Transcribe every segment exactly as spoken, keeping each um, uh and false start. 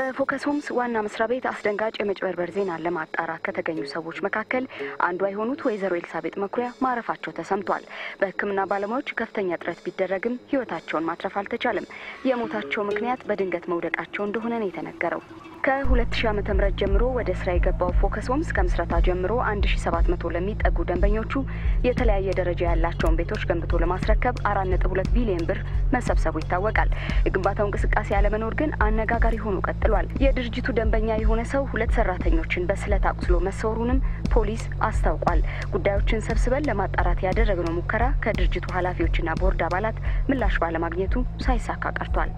በፎከስ ሆምስ ዋና መስሪያ ቤት አስደንጋጭ የመጭበርበር ዜና ለማጣራት ከተገኙ ሰዎች መካከል አንዷ የሆኑት ወይዘሮ ኤልሳቤጥ መኩሪያ ማረፋቸው ተሰምቷል። በሕክምና ባለሙያዎች ከፍተኛ ጥረት ቢደረግም ህይወታቸውን ማትረፍ አልተቻለም። የሞታቸው ምክንያት በድንገት መውደቃቸው እንደሆነ ነው የተነገረው። ከ2000 ዓመተ ምህረት ጀምሮ ወደ ስራ የገባው ፎከስ ሆምስ ከምስረታ ጀምሮ one thousand seven hundred ለሚጠጉ ደንበኞቹ የተለያየ ደረጃ ያላቸውን ቤቶች ገንብቶ ለማስረከብ four point two ቢሊዮን ብር መሰብሰቡ ይታወቃል። የግንባታው እንቅስቃሴ ያለመኖር ግን አነጋጋሪ ሆኖ ቀጥሏል። የድርጅቱ ደንበኛ የሆነ ሰው ሁለት ሰራተኞችን በስለት አቁስሎ መስወሩንም ፖሊስ አስታውቋል። ጉዳዮችን ሰብስበን ለማጣራት ያደረግነው ሙከራ ከድርጅቱ ኃላፊዎችና ቦርድ አባላት ምላሽ ባለማግኘቱ ሳይሳካ ቀርቷል።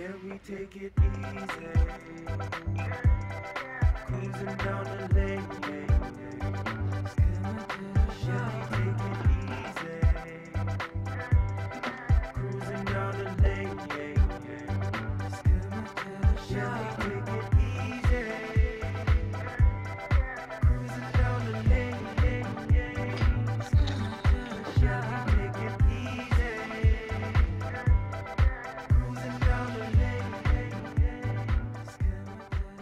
Yeah, we take it easy, cruising down the lane, yeah, we take it easy, cruising down the lane, yeah, we take it easy, cruising down the lane, yeah, we take it easy,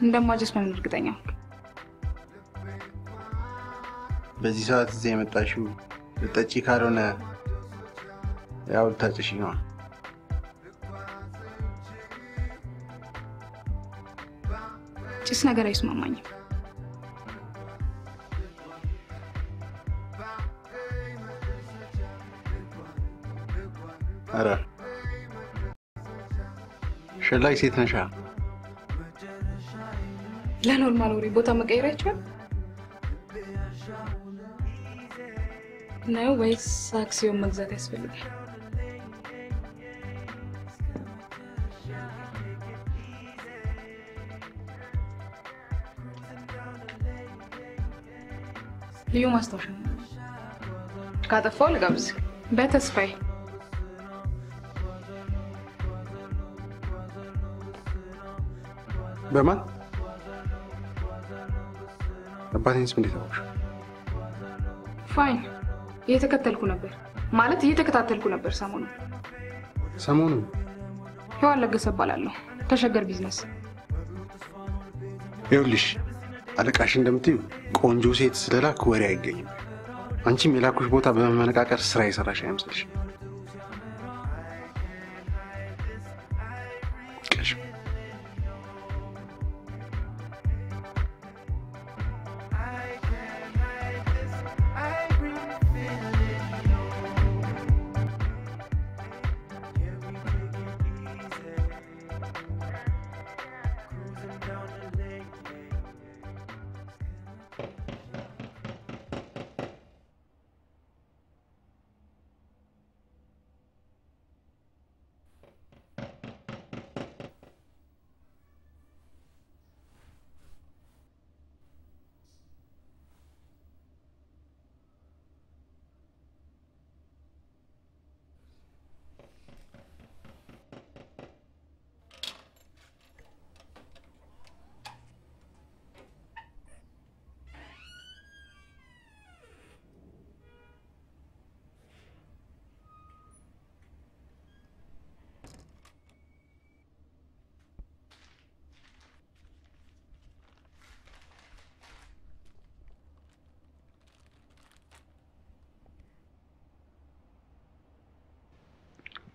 እንደማጀስ ማን እርግጠኛ በዚህ ሰዓት እዚህ መጣሽው ልጠጪ ካልሆነ ያው ልታጭሽ ነው ጭስ ነገር አይስማማኝ አረ ሸላይ ሴት ነሽ لا نورمال وري بوتا مقيرهچون نو ويس ساكسيو مغزات يسفلك You must have got a full gobs. Better spy. Berman? The button is made of. Fine. You take a teleconabber. Mallet, you take a teleconabber, Samun. Samun? You are like a sabalalo. Tashagar business. Earlish. على كاشين دمتيو كون جوزيت سدلا كوري أجي، أنتي ملاكوش بوتا بمن كأكر سرعي سرعة شيء مسلش. كاش.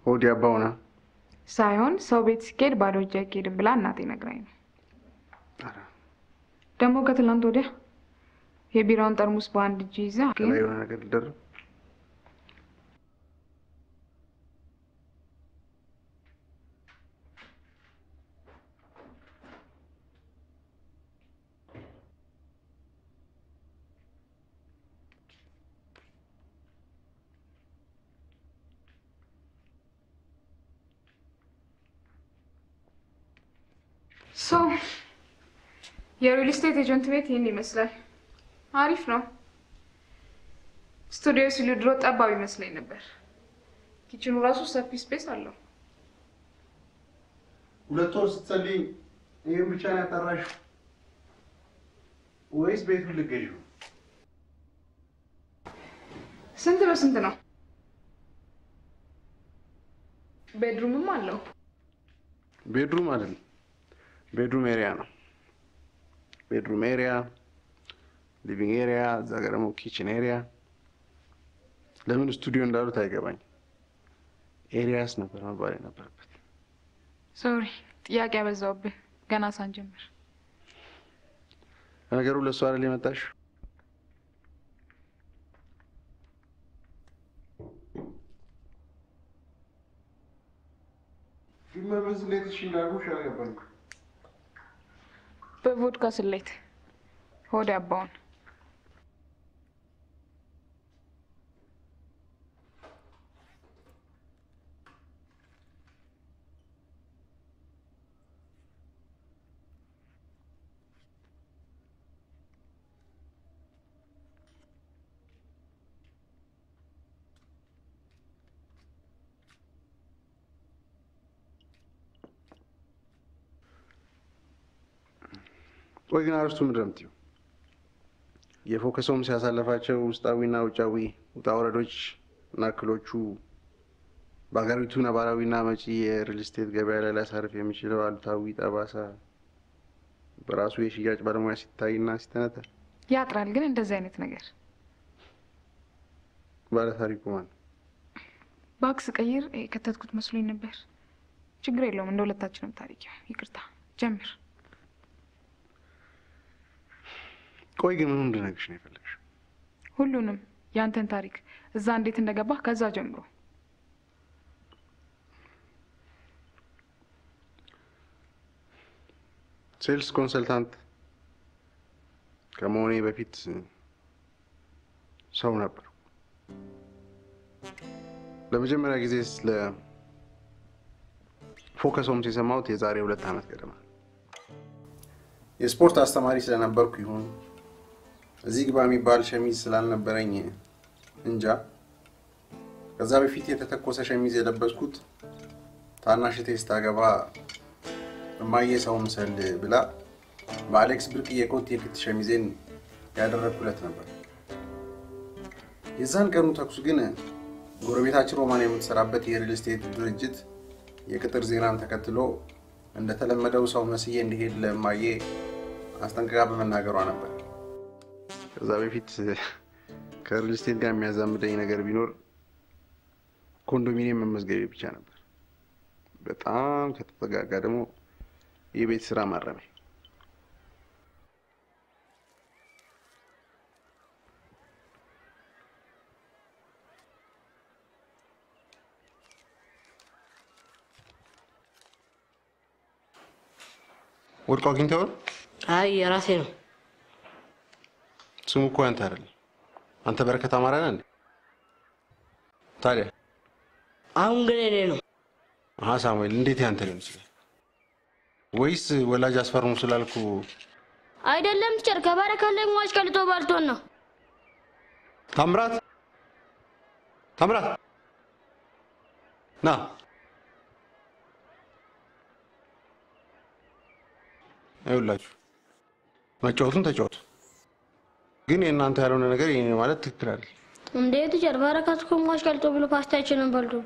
وديا باونا. سايون سوبيت سكير بارو جاكير بلان ناتي نغراين. أرا. دمو كتلان تودي. يبيران ترمس باند جيزا. كلا يونا كتلدر. So, your real estate agent met him in Misla. Arif no. Studios you drop above in Misla in a bear. Kitchen Rasus a piece space alone. Ulatos Sali, you be China Tarash. Always be to the Gaju. Sentiment Sentino Bedroom Malo Bedroom Adam. Bedroom area, bedroom area, living area, zagaramo kitchen area. Let me studio and daru taiga bani. Areas na parma bari na parpat. Sorry, ya kya bezobbe? Gana sanjamir. Ana karu le swar le matash. Filma bezle tishilagu shaya bani. But would cause it late. Hold up, bone. What can I do to prevent you? You focus on the sacrifices, stawi na uchawi, utaoradoch, naklochu, bagarutu na barawi na machi real estate gabela la sarfi michilo al tawi tabasa. Brasu eşiyaj barama sitai na sitanata. Ya tral gelen de zeynit neger. Bara sarikuman. Bak sıkayır katat kut maslin neber. Çıgrelo mendola taçnım tariki. Yıkırta. Cemir. كويجي منهم ده نكشني فلش. هلونم يانتن تاريخ زان ديتن دعابة كذا جمرو. سيلز كونسلتانت كموني بفيت سوونا بر. لما جينا نركز ل فوكس هم شيء سماوت يزاري ولا تهمت كده ما. يسبورت أستماري سلنا بركيون. እዚህ ግባ የሚባል ሸሚዝ ስላልነበረኝ እንጃ ከዛ በፊት የተተኮሰ ሸሚዝ የለበስኩት ታናሽ ቴስታ ገባ ማየ ሰው መስል ብላ በአሌክስ ብርቅዬ ኮት የክት ሸሚዜን ያደረኩለት ነበር የዛን ቀኑ ተኩስ ግን ጎረቤታችን ሮማን የምትሰራበት የሪል ስቴት ድርጅት የቅጥር ዜናን ተከትሎ እንደተለመደው ሰው መስዬ እንዲሄድ ለማየ አስተንጋጋ በመናገሯ ነበር ከዛ በፊት ከሪል ስቴት ጋር የሚያዛምደኝ ነገር ቢኖር ኮንዶሚኒየም መመዝገብ ብቻ ነበር በጣም ከተጠጋጋ ደግሞ የቤት ስራ ማረመኝ ወርቅ አግኝተው አይ ራሴ ነው ስሙ እኮ አንተ አይደል አንተ በረከት አማራ ነህ ታዲያ አሁን ግን እኔ ነው አሃ ሳሙኤል እንዴት ያንተ ነው ስለ ወይስ ወላጅ አስፈርሙ ስላልኩ አይደለም ቸር ከበረከት ላይ ሟች ቀልጦ ባልቶን ነው ታምራት ታምራት ና አይውላችሁ ማጫውቱን ተጫውቱ ግን እናንተ ያለውን ነገር ይሄን ማለት ትክክል አይደል እንዴት ጀርባራካስ ኮማሽ ካልቶ ብሎ ፓስታችንን በልቶ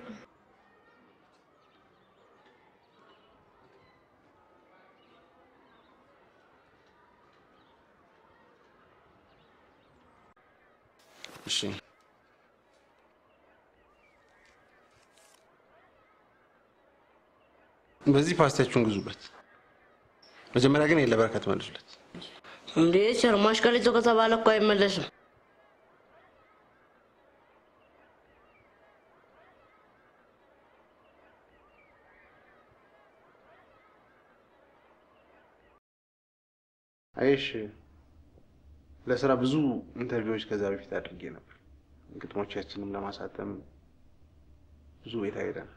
እሺ በዚህ ፓስታችሁን ግዙበት መጀመሪያ ግን ለበረከት መልሱለት እንዴ ቸር ማሽከለጆ ከተባለኮ አይመለስም አይሽ ለስራ ብዙ ኢንተርቪዎች ከዛ በፊት አድርጌ ነበር ግጥሞቻችንንም ለማሳተም ብዙ ቤት አይደለም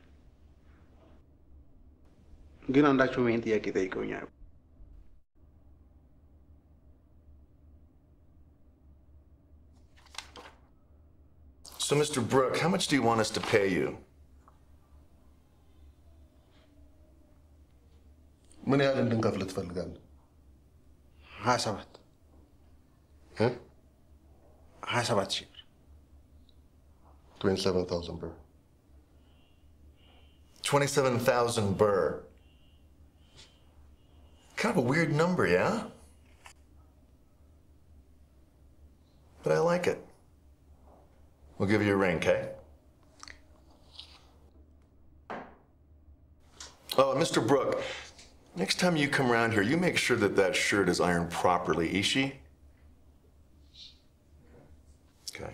ግን አንዳቸው ምን ጥያቄ ጠይቀውኛል So, Mr. Brooke, how much do you want us to pay you? ምን ያህል እንደንከፍል ትፈልጋለህ? ሀያ ሰባት እ? ሀያ ሰባት ሺህ twenty-seven thousand birr. twenty-seven thousand birr. Kind of a weird number, yeah? But I like it. We'll give you a ring, okay? Oh, Mr. Brooke, next time you come around here, you make sure that that shirt is ironed properly, Ishii? Okay.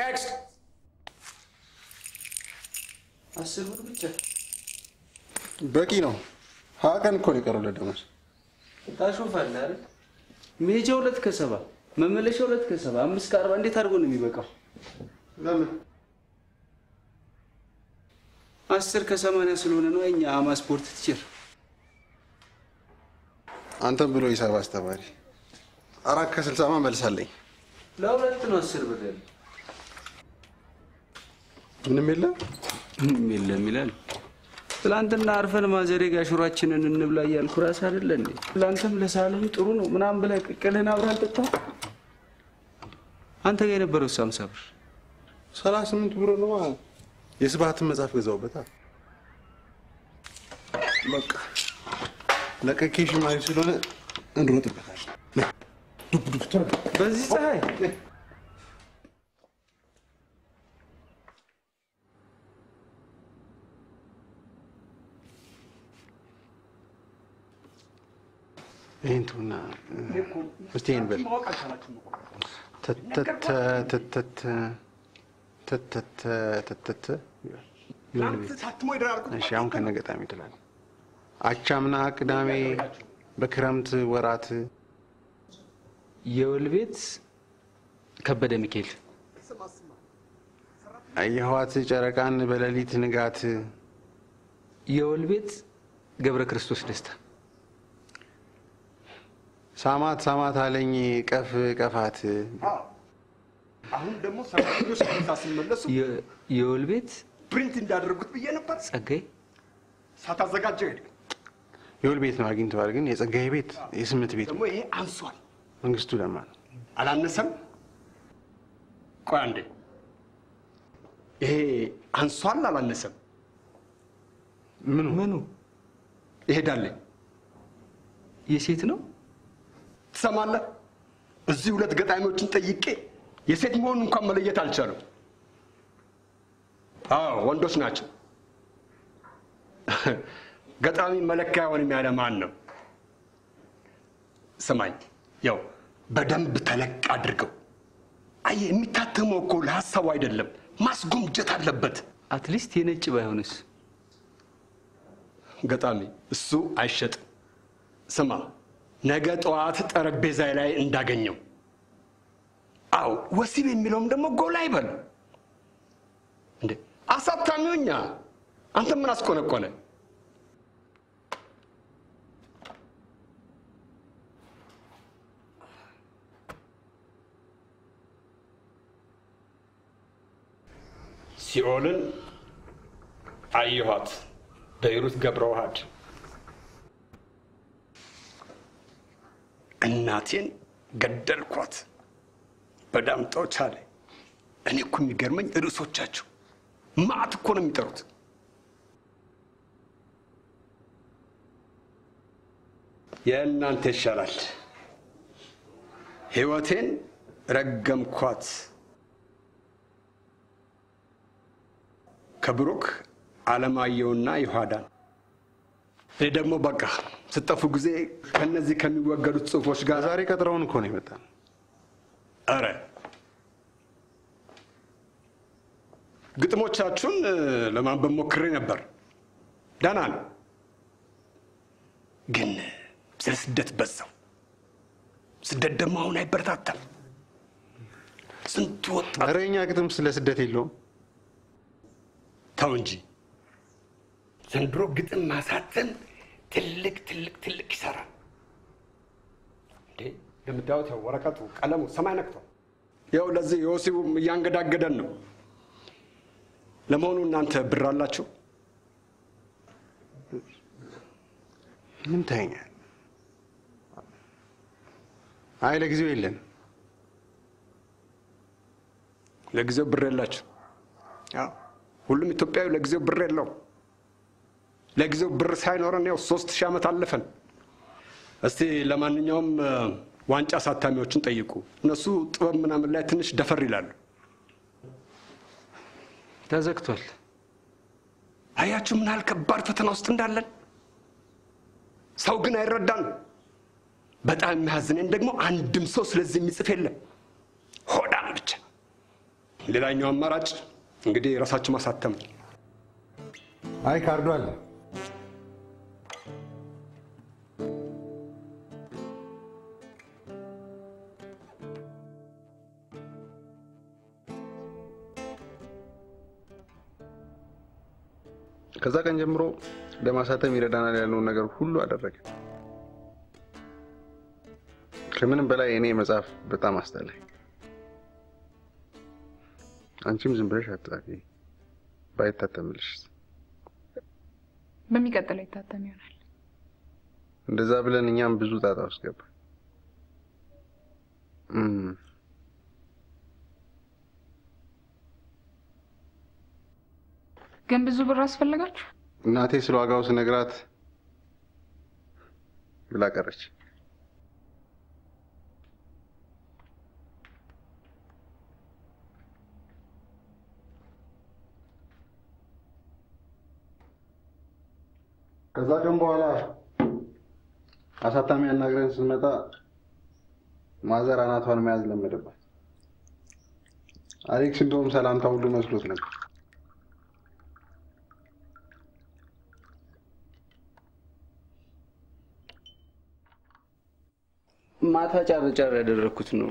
Next! I said, what about you? Brookie, no. How can you call it? That's what I'm saying. I'm going to say it. መመለሻው ለተከሰባ አምስት ካርባ እንዴት አድርጎ ነው የሚበቃው ለምን አስር ከሰማንያ ስለሆነ ነው እኛ አማስፖርት ትችር አንተም ብሎ ሂሳብ አስተማሪ አራት ከስልሳ መልሳለኝ ለሁለት ነው አስር ብለህ ምንም የለም ምንም የለም ይላል ትላንትና አርፈን ማዘሬ ጋር ሽሮአችንን እንብላ ያልኩ ራስ አይደል እንዴ ትላንተም ለሳለም ጥሩ ነው ምናም ብለ ቅቅልን አብራን ተጣ አንተ ጋር የነበረው ሃምሳ ብር ሰላሳ ስምንት ብር ነው የስባት መጻፍ ገዛውበታ በቃ ለከኪሽ ማይ ስለሆነ እንሮጥበታል ዱብ ዱብ ተራ በዚህ ፀሐይ እንቱና እስቲን በል ተተተ ተተተ ተተተ ተተተ ላምጥታትሞ ይደራርኩ እሺ አሁን ከነገጣሚ ይላል አቻምና ቅዳሜ በክረምት ወራት የወልቤት ከበደ ሚካኤል አይዋት ጨረቃን በለሊት ንጋት የወልቤት ገብረ ክርስቶስ ደስታ سامات سامات عليني كف كفات. ها. أهون دمو سامات ليش كنتاسين ملصو؟ يو يولبيت. برينتين دار رقط بيجينا بس. أكيد. ساتا زكاة جد. يولبيت ناقين توارقين يس أكيد بيت اسمه تبيت. دمو إيه أنسوان. أنجزتو دمان. على النسم. كواندي. إيه أنسوان على النسم. منو منو؟ إيه دالي. يسيتنو؟ سمعنا الزولة قطعة موتين تيجي يسيت مون كمل يتالشلو آه وندوس ناتش قطعة من ملكة ونمي على معنى سمعت يو بدم بتلك أدركوا أي متاتمو كلها سوايد اللب مسجوم جتها لبت أتلست ينتج بهونس قطعة من السو عشت سمع نجت وعطت أربع زايلاي إن داجنيو. أو وسيب ملهم دمو غلايبل. ده أصاب تاميونيا. أنت مناس كونه كونه. سيولن أيهات بيروت جبروهات. እናቴን ገደልኳት በዳም ጦቻለ እኔ እኮ የሚገርመኝ ርዕሶቻቸው ማአት እኮ ነው የሚጠሩት የእናንተ ይሻላል ህይወቴን ረገምኳት ከብሩክ ዓለማየውና ይሁዳን ደግሞ በቃ ستة فوجزة كنا زي كانوا يوجدوا تصوفش غازاري كترون كوني مثلا. أرى. قلت موتشاتشون لما بمكرين أبر. دانان. جن. بس سدت بزاو. سدت دماؤن أبر تاتل. سنتوت. أريني أكتم سلا سدت إلو. ثانجي. سندرو قلت ما ساتن. تلك تلك تلك سارة. ليه؟ لما داوته وركته قلمه سمعنا كتو. يا ولد زي يوسف يانجد أجدنه. لما هو نانت برالله شو؟ نمتين. عائلك زوي لين. لك زوي برالله شو؟ آه. كلهم يتوبيا ولك زوي برالله. لكزو برسائل ورانيو صوت شامة تلفن. أستي لما نيوم وانج أسات تامي وشنت أيكو نسو طب من عملية تنش دفر ريلان. تازك طول. هيا شو من هالكبار فتناستن دالن. سوقنا يردان. بدأ مهزنين دقمو عندم صوص لازم يسفيله. خدا عبج. للا نيوم مراج قدي رسات شو ما ساتم. هاي كاردوال كذا كان جمرو لما ساته ميردانا لأنه نجر كله أدرك كمن بلا يني مزاف بتام استله أنتي مزمبرش هتلاقي بايت تتملش በሚቀጥለው ይታተም ይሆናል እንደዛ ብለን እኛም ብዙ ጣጣ ውስጥ ገባ እም ግን ብዙ ብር አስፈልጋችሁ እናቴ ስለዋጋው ስነግራት ብላ ቀረች ከዛ ግን በኋላ አሳታሚ ያናግረን ስመጣ ማዘር አናቷን መያዝ ለምደባት አሪክስ እንደውም ሰላምታ ሁሉ መስሎት ነበር ማታ ጫር ጫር ያደረኩት ነው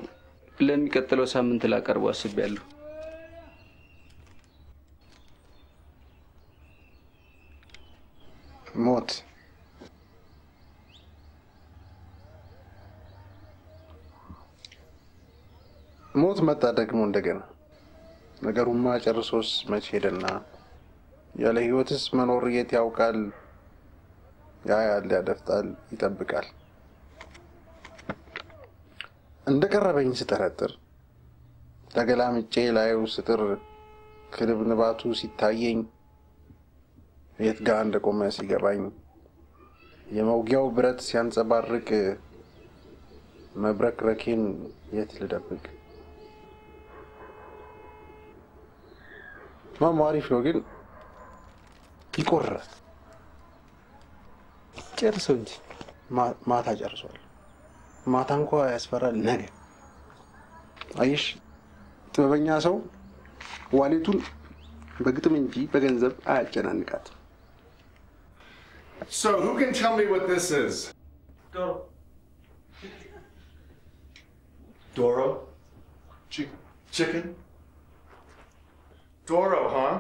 ለሚቀጥለው ሳምንት ላቀርብ አስቤያለሁ موت موت متى تكمون دكان نقرهم ما جرسوس ما شيرنا يالله وتس منورية أو قال يا اللي عرفتال يتبقال عندك الربعين سترتر تكلام الجيل أيو ستر كرب نباتو ستاين يتجاندكم ما سيجابين يموجيو برد سيانس بارك مبرك ركين يتلدبك ما معرف لوجين يكرر جرسوند ما ما تجرسول ما تانكو أسفار النجم أيش تبغيني أسوي والدتون بقيت من في بجنزب أجنان كات. So who can tell me what this is? Doro. Doro? Chick chicken? Doro, huh?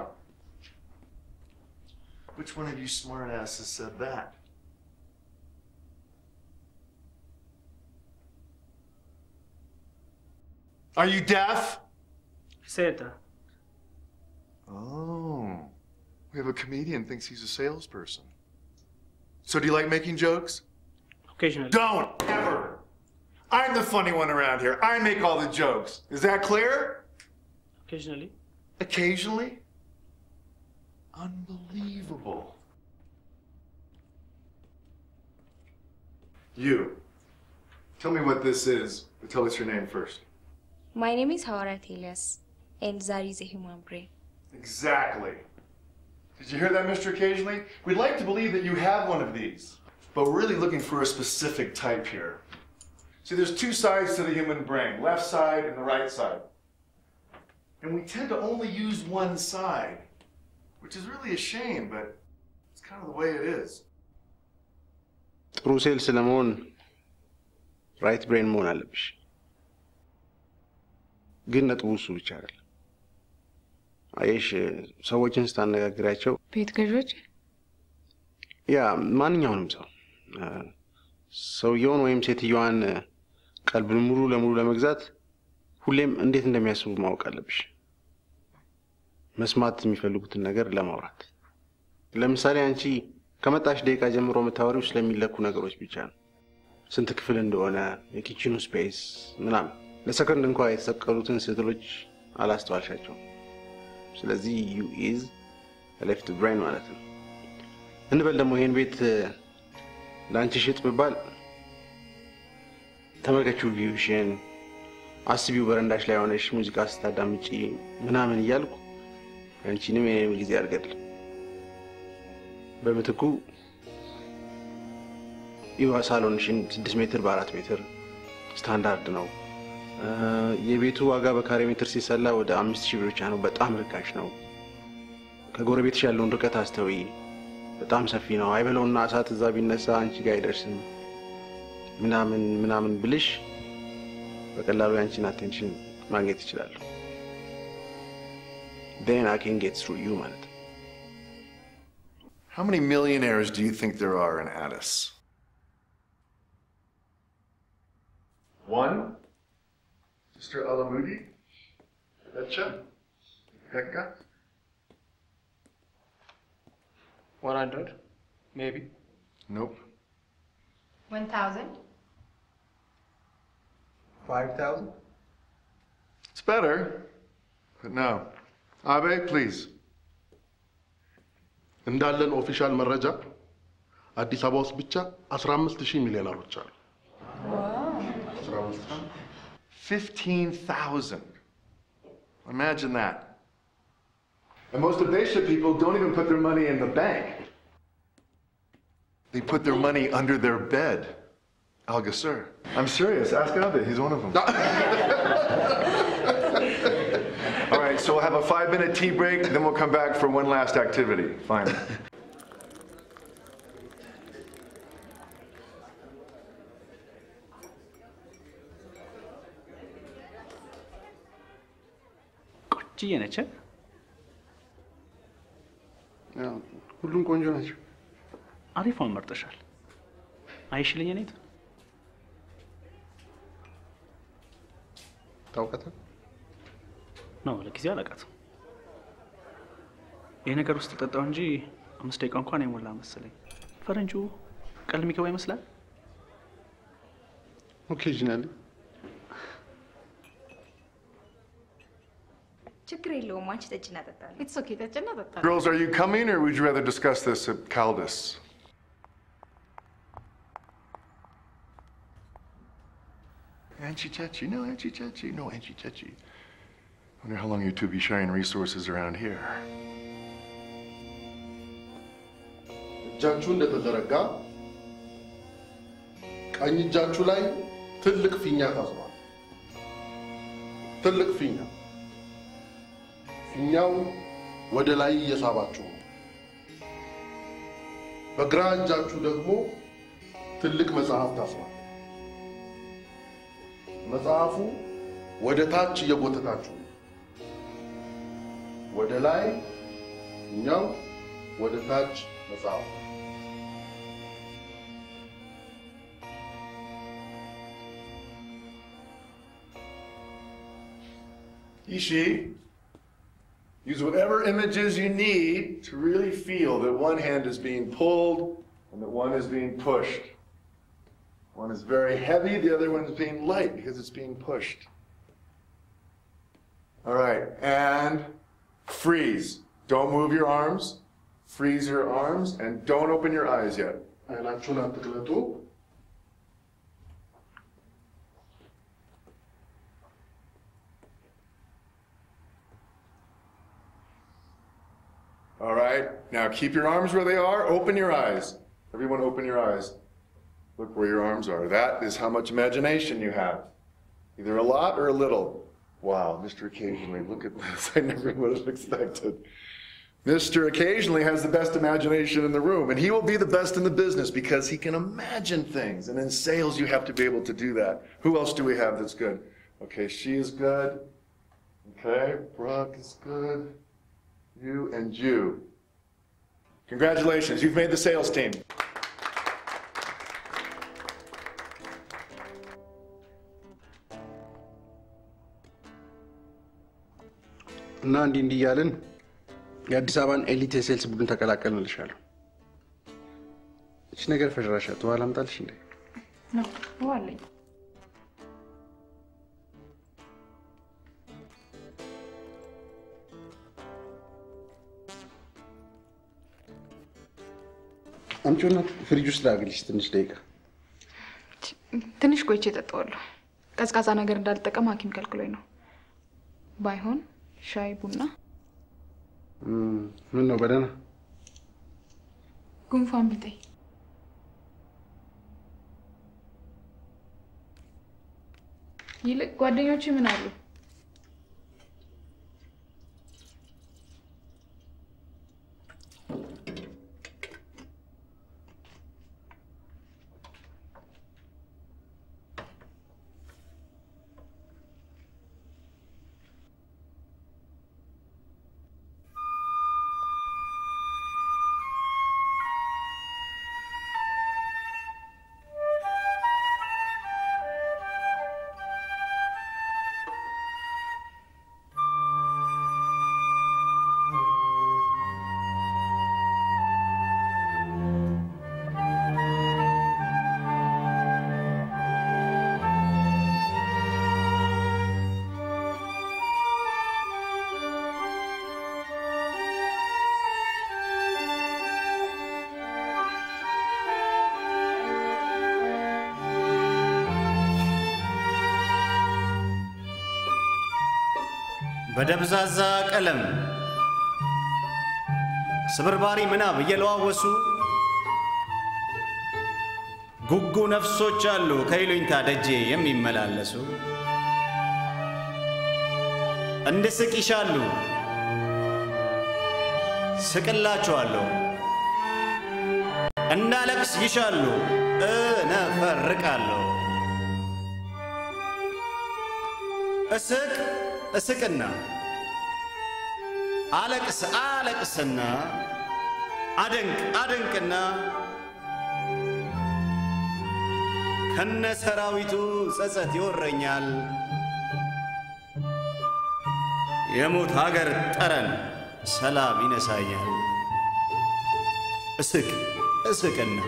Which one of you smart asses said that? Are you deaf? Santa. Oh. We have a comedian who thinks he's a salesperson. So do you like making jokes? Occasionally. Don't! Ever! I'm the funny one around here. I make all the jokes. Is that clear? Occasionally. Occasionally? Unbelievable. You. Tell me what this is, but tell us your name first. My name is Hawarat Elias, and Zari is a human brain. Exactly. Did you hear that, Mister Occasionally? We'd like to believe that you have one of these, but we're really looking for a specific type here. See, there's two sides to the human brain, left side and the right side. And we tend to only use one side, which is really a shame, but it's kind of the way it is. Russell Salamon, right brain moon alibsh. Ginnat wusu charal. Aish, sawajin stan naga gracho. Pet gajoj? Ya, mani yawnum saw. So yon wem seti yuan qalbul muru la muru la magzat. Hullem endet endemiasub maawq alebsh. መስማት የሚፈልጉትን ነገር ለማውራት ለምሳሌ አንቺ ከመጣሽ ደቂቃ ጀምሮ መታወሪው ስለሚለኩ ነገሮች ብቻ ነው ስንት ክፍል እንደሆነ የኪችኑ ስፔስ ምናምን ለሰከንድ እንኳን የተሰቀሉትን ስዕሎች አላስተዋልሻቸው ስለዚህ ዩ ኢዝ ሌፍት ብሬን ማለት ነው እንበል ደግሞ ይሄን ቤት ላንቺ ሽጥ ብባል ተመልከቺው ቪውሽን አስቢው በረንዳሽ ላይ ሆነሽ ሙዚቃ ስታዳምጪ ምናምን ይያልኩ And she knew me the other But cool, you are salon, this meter barat meter, standard now. You be two agaba carimeter sisala with a mischievous channel, but I'm a cash now. Kagorabit shall on the catastrophe, but I'm Safino, I will on Nasat Zabinessa and she guiders him. Minaman, Minaman Bilish, but allow Anchin attention, Manget Chilal. Then I can get through you, man. How many millionaires do you think there are in Addis? One? Sister Alamudi? Betcha? Pekka? One hundred? Maybe? Nope. One thousand? Five thousand? It's better, but no. Abe, please. In the official Maraja, at the Sabos Bicha, as Ramas the Shimilian Arucha. Wow. fifteen thousand. Imagine that. And most of Dacia people don't even put their money in the bank, they put their money under their bed. Al Gasser. I'm serious. Ask Abe, he's one of them. All right, so we'll have a five-minute tea break, then we'll come back for one last activity. Fine. Kochi nacha? Yeah, kullum konjo nacha. Arif on martashal. Aishli yani to. Taukata. No, like Zia Lagat. In a girl's to the a mistake on Connie will land selling. Farenju, you call me away, Miss Lab? Occasionally. It's okay, that's another time. Girls, are you coming or would you rather discuss this at Caldas? Anchi Chachi, no Anchi Chachi, no Anchi Chachi. I wonder how long you two be sharing resources around here. Janchun de Tazaraga. I need Janchulai to look Fina as well. To look Fina. Fina, what did I yes about you? The grand Janchu de Mo to look Mazahaf as well. Mazafu, what a touch you got a touch. What a lie, no, what a touch, Mazafu. Ishi, use whatever images you need to really feel that one hand is being pulled and that one is being pushed. One is very heavy, the other one is being light because it's being pushed. All right, and freeze. Don't move your arms. Freeze your arms and don't open your eyes yet. All right, now keep your arms where they are. Open your eyes. Everyone open your eyes. Look where your arms are. That is how much imagination you have. Either a lot or a little. Wow, Mister Occasionally, look at this. I never would have expected. Mister Occasionally has the best imagination in the room, and he will be the best in the business because he can imagine things. And in sales, you have to be able to do that. Who else do we have that's good? Okay, she is good. Okay, Brock is good. You and you. Congratulations, you've made the sales team. Nandi Indialan, Yadisavan elite sales budun takalakal nalishalo. Chinagar federasha to alam talshinde. No, wali. Amchona fridge stragilish tenish deka. Tenish koi chita tolo. Kaskaza nagar dal takamakim kalkuloino. Byhon. Shai Bunna? Hmm, no, but then. Confirm it. You look good in your chimney. በደብዛዛ ቀለም ስብርባሪ ምናብ የለዋወሱ ጉጉ ነፍሶች አሉ ከይሉኝታ ደጄ የሚመላለሱ እንድስቅ ይሻሉ ስቅላቸዋለሁ እንዳለቅስ ይሻሉ እነፈርቃለሁ እስቅ Asakana Alex Alexana Adank Adankana Kanna Sarawitu Sasat Yorenyal يموت هاجر ترن سلام ينسايا اسك اسكنا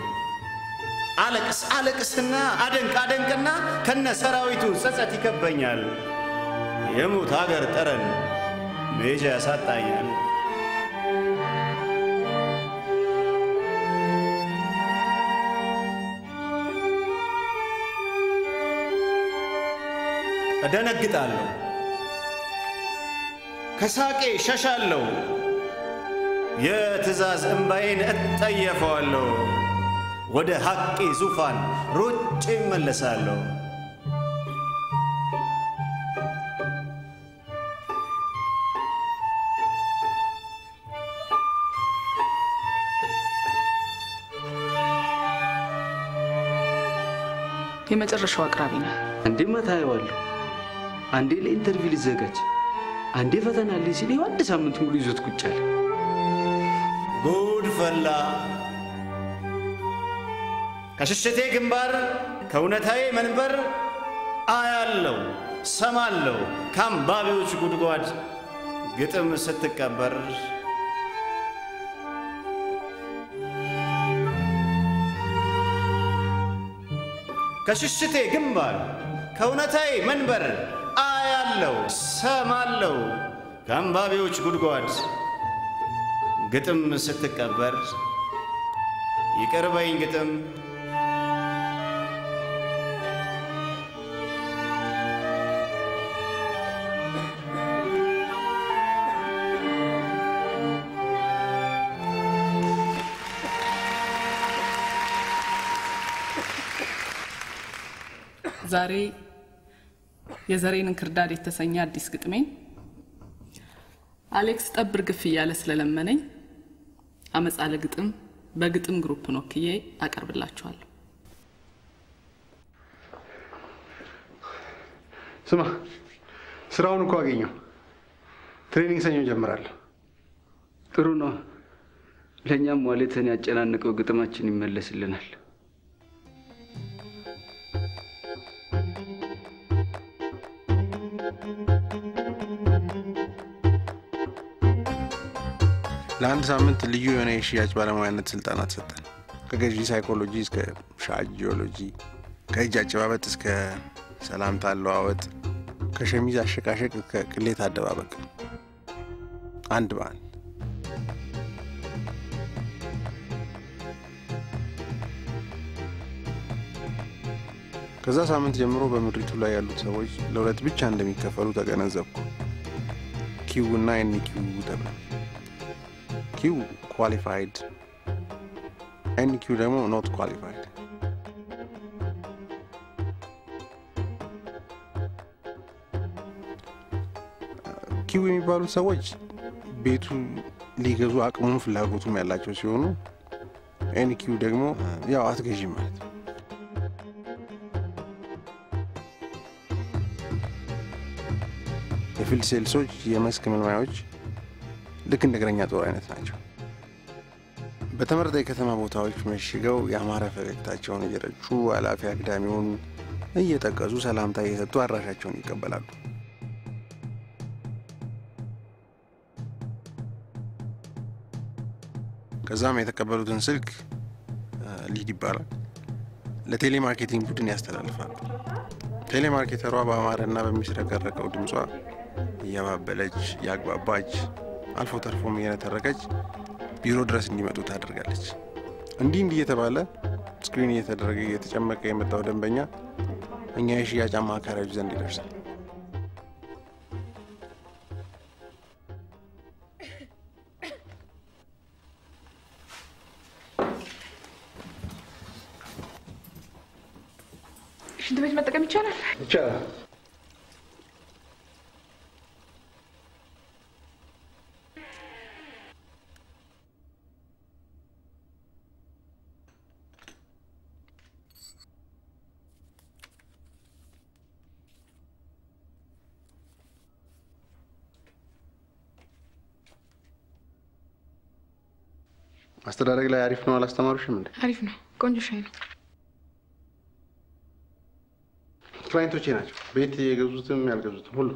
علقس علقسنا ادنك ادنكنا كنا سراويتو سصت يكبنيال يموت هاجر ترن ميجا ساتايا እደነግጣለሁ ከሳቄ ሸሻለሁ የትዛዝ እንባዬን እጠየፈዋለሁ ወደ ሐቂ ዙፋን ሩጬ እመለሳለሁ የመጨረሻው አቅራቢ ነው እንዲመታየዋለሁ አንዴ ለኢንተርቪው ልዘጋጅ አንዴ ፈተና ለሲሊ አንድ ሳምንት ሙሉ ይዞት ቁጫል ጉድ ፈላ ከሽሽቴ ግንባር ከውነታዬ መንበር አያለው ሰማለው ካምባቢዎች ጉድጓድ ግጥም ስትቀበር ከሽሽቴ ግንባር ከውነታዬ መንበር አያለው ሰማለው ካምባቢዎች ጉድጓድ ግጥም ስትቀበር ይቀርበኝ ግጥም ዛሬ የዛሬን እንክርዳድ የተሰኛ አዲስ ግጥሜን አሌክስ ጠብር ግፍ ያለ ስለለመነኝ አመጻለ ግጥም በግጥም ግሩፕ ኖክዬ አቀርብላችኋለሁ ስማ ስራውን እኮ አገኘው ትሬኒንግ ሰኞ ጀምራለሁ ጥሩ ነው ለኛም ዋለተን ያጨናነቀው ግጥማችን ይመለስልናል ለአንድ ሳምንት ልዩ የሆነ የሽያጭ ባለሙያነት ስልጠና ተሰጠን ከገዢ ሳይኮሎጂ እስከ ሻጭ ጂኦሎጂ ከእጅ አጨባበጥ እስከ ሰላምታ አለዋወጥ ከሸሚዝ አሸቃሸቅ እስከ ቅሌት አደባበቅ አንድ ባንድ ከዛ ሳምንት ጀምሮ በመድሪቱ ላይ ያሉት ሰዎች ለሁለት ብቻ እንደሚከፈሉ ተገነዘብኩ ኪውና ኤንኪው ተብለው Q qualified and Q demo not qualified Q የሚባሉ ሰዎች ቤቱ ሊገዙ አቅሙን ፍላጎቱም ያላቸው ሲሆኑ and Q ደግሞ ያው አትገዢ ማለት የፊልድ ሴልሶች የመስክ ምልማዮች ልክ እንደገረኛ ጦር አይነት ናቸው በተመረጠ የከተማ ቦታዎች መሽገው ያማረ ፈገግታቸውን እየረጩ አላፊ አግዳሚውን እየተቀዙ ሰላምታ እየሰጡ አራሻቸውን ይቀበላሉ ከዛም የተቀበሉትን ስልክ ሊድ ይባላል ለቴሌማርኬቲንግ ቡድን ያስተላልፋሉ ቴሌማርኬተሯ በአማርኛ በሚስረቀረቀው ድምጿ ያባበለች ያግባባች አልፎ ተርፎም እየተረከች ቢሮ ድረስ እንዲመጡ ታደርጋለች እንዴ እንዴ እየተባለ ስክሪን እየተደረገ እየተጨመቀ የመጣው ደንበኛ እኛ የሽያጭ አማካሪዎች ዘንድ ይደርሳል ሽንት ቤት መጠቀም ይቻላል ይቻላል አስተዳደግ ላይ አሪፍ ነው አላስተማሩሽም እንዴ? አሪፍ ነው ቆንጆ ሻይ ነው። ክላይንቶቼ ናቸው ቤት የገዙትም ያልገዙትም ሁሉ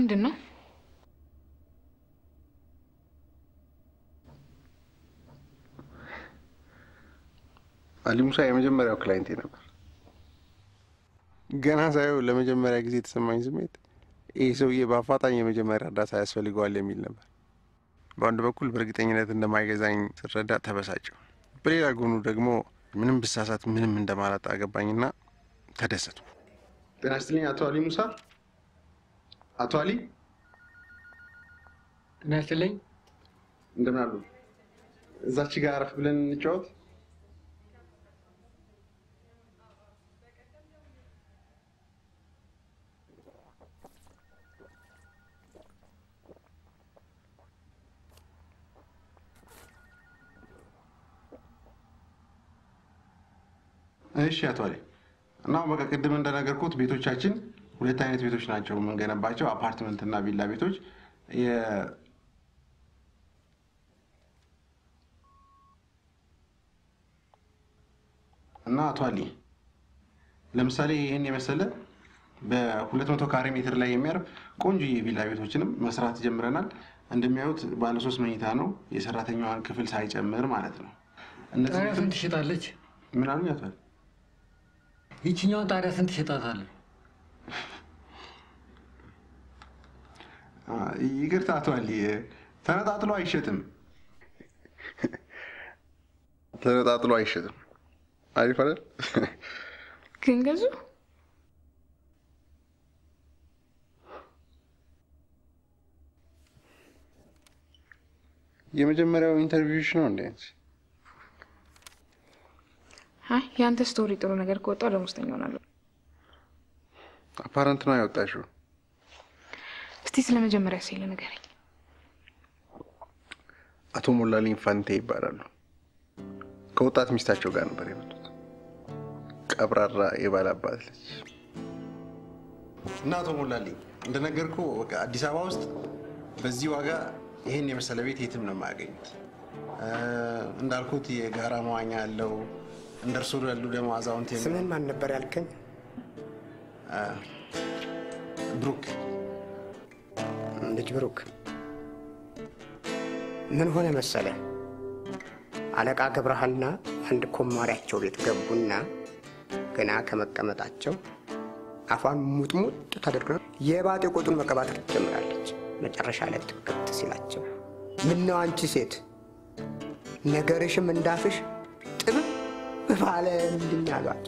ምንድን ነው? አሊ ሙሳ የመጀመሪያው ክላይንቴ ነበር። ገና ሳይው ለመጀመሪያ ጊዜ ተሰማኝ ስሜት ይህ ሰውዬ ባፋጣኝ የመጀመሪያ እርዳታ ያስፈልገዋል የሚል ነበር። በአንድ በኩል በርግጠኝነት እንደማይገዛኝ ስረዳ ተበሳጨው። በሌላ ጎኑ ደግሞ ምንም ብሳሳት ምንም እንደማላጣ አገባኝና ተደሰቱ። ተናስተልኝ አቶ አሊ ሙሳ አቶ አሊ ተናስተልኝ እንደምን አሉ? እዛች ጋር አረፍ ብለን እንጫወት። እሺ አቶ አሊ እናው በቃ ቀደም እንደነገርኩት ቤቶቻችን ሁለት አይነት ቤቶች ናቸው መንገነባቸው አፓርትመንት እና ቪላ ቤቶች የ እና አቶ አሊ ለምሳሌ ይሄን የመሰለ በ200 ካሬ ሜትር ላይ የሚያርፍ ቆንጆ የቪላ ቤቶችንም መስራት ጀምረናል እንደሚያዩት ባለ ሶስት መኝታ ነው የሰራተኛዋን ክፍል ሳይጨምር ማለት ነው እነዚህ ቤቶች ትሽጣለች ምን አሉኝ አቶ አሊ ይችኛው ታዲያ ስንት ሸጣታል? አ ይገርታ አቶ አሊ ተነጣጥሎ አይሸጥም ተነጣጥሎ አይሸጥም አሪፍ አይደል? ከንገዙ የመጀመሪያው ኢንተርቪውሽ ነው እንዴ? አይ ያንተ ስቶሪ ጥሩ ነገር ቆጣ ደሞስተኛ ሆናለሁ። አፓረንት ነው ያወጣሽው። እስቲ ስለመጀመሪያ ሲል ንገረኝ። አቶ ሞላሊን ፋንቴ ይባላሉ። ከወጣት ሚስታቸው ጋር ነበር የመጡት። ቀብራራ የባላባት ልጅ። እና አቶ ሞላሊ እንደነገርኩ አዲስ አበባ ውስጥ በዚህ ዋጋ ይሄን የመሰለ ቤት የትም ነው ማገኘት። እንዳልኩት የጋራ መዋኛ ያለው እንደርሱ ያሉ ደሞ አዛውንት የለም ስምን ማን ነበር ያልከኝ? ብሩክ እንዴ ብሩክ ምን ሆነ መሰለህ አለቃ ገብረሃልና አንድ ኮማሪያቸው ቤት ገቡና ገና ከመቀመጣቸው አፏን ሙጥሙጥ ተደርገው የባጤ ቆጡን መቀባት ጀመራለች መጨረሻ ላይ ትክክት ሲላቸው ምን ነው አንቺ ሴት ነገርሽም እንዳፍሽ ባለን እንድናጋጭ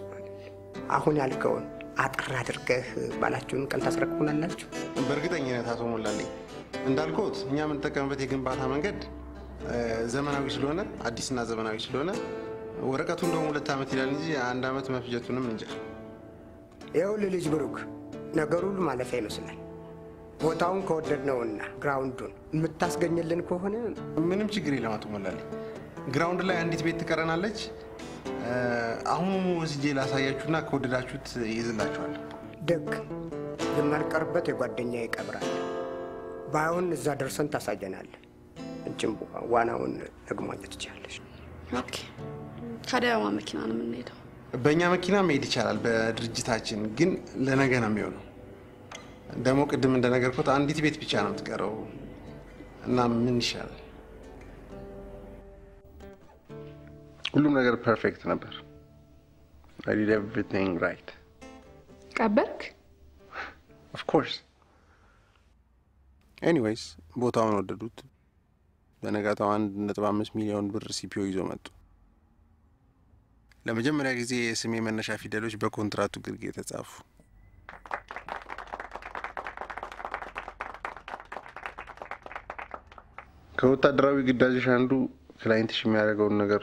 አሁን ያልከውን አጥራ አድርገህ ባላችሁን ቀን ታስረክቡናላችሁ በርግጠኝነት አቶ ሞላልኝ እንዳልኩት እኛ ምን ተቀመበት የግንባታ መንገድ ዘመናዊ ስለሆነ አዲስና ዘመናዊ ስለሆነ ወረቀቱ እንደውም ሁለት አመት ይላል እንጂ አንድ አመት መፍጀቱንም እንጂ ይሄው ለልጅ ብሩክ ነገሩ ሁሉ ማለፊያ ይመስላል ቦታውን ከወደድነውና ግራውንዱን ምታስገኝልን ከሆነ ምንም ችግር የለም አቶ ሞላልኝ ግራውንድ ላይ አንዲት ቤት ተቀረናለች አሁን ወስጄ ላሳያችሁና ከወደዳችሁት ይዝላችኋል ደግ የማርቀርበት የጓደኛዬ ቀብራል ባይሆን እዛ ደርሰን ታሳየናለህ እንጭም ዋናውን ደግሞኛት ይችላልሽ ኦኬ ታዲያማ መኪና ነው የምንሄደው በእኛ መኪና መሄድ ይችላል በድርጅታችን ግን ለነገ ነው የሚሆነው ደሞ ቅድም እንደነገርኩት አንዲት ቤት ብቻ ነው የምትቀረው እና ምን ይሻላል ሁሉም ነገር ፐርፌክት ነበር I did everything right ቀበርክ of course anyways ቦታውን ወደዱት በነጋታው አንድ ነጥብ አምስት ሚሊዮን ብር ሲፒኦ ይዞ መጡ ለመጀመሪያ ጊዜ የስሜ መነሻ ፊደሎች በኮንትራቱ ግርጌ ተጻፉ ከወታደራዊ ግዳጅሽ አንዱ ክላይንትሽ የሚያደርገውን ነገር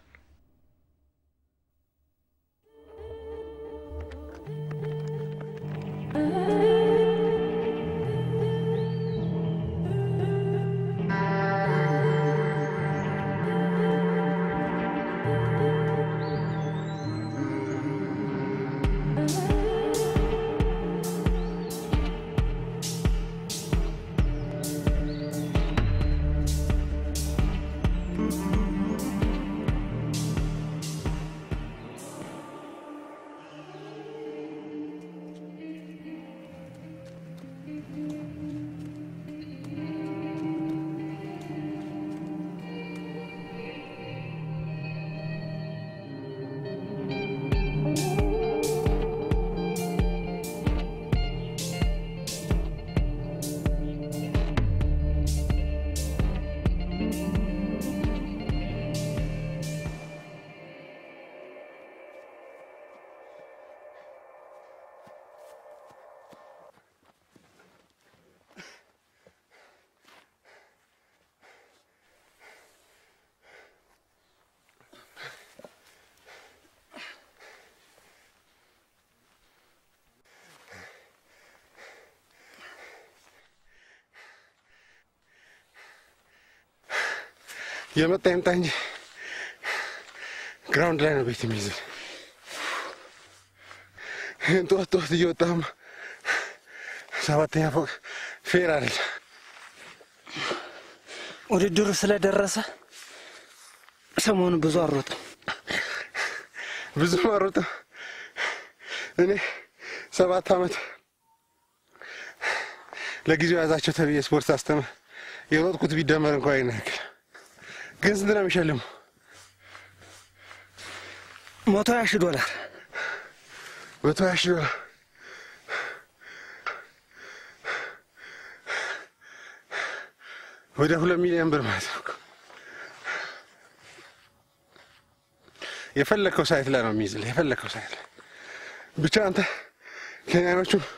يوم التايم تاني ground line بيتي ميزل انتو هتو هتيو تام سابتين فوق فيراري اريد دروس لدرسة سمون بزار بزو مرة أنا سبعة عامات لقيت واحد عشرة تبي سبورت أستمع يلا كنت بيدمر كوينك كنز درا مشلهم ما تعيش دولار ما تعيش دولار وده كله مليون برمات يفلك وسائل لنا ميزل يفلك وسائل بشأنته كنا نشوف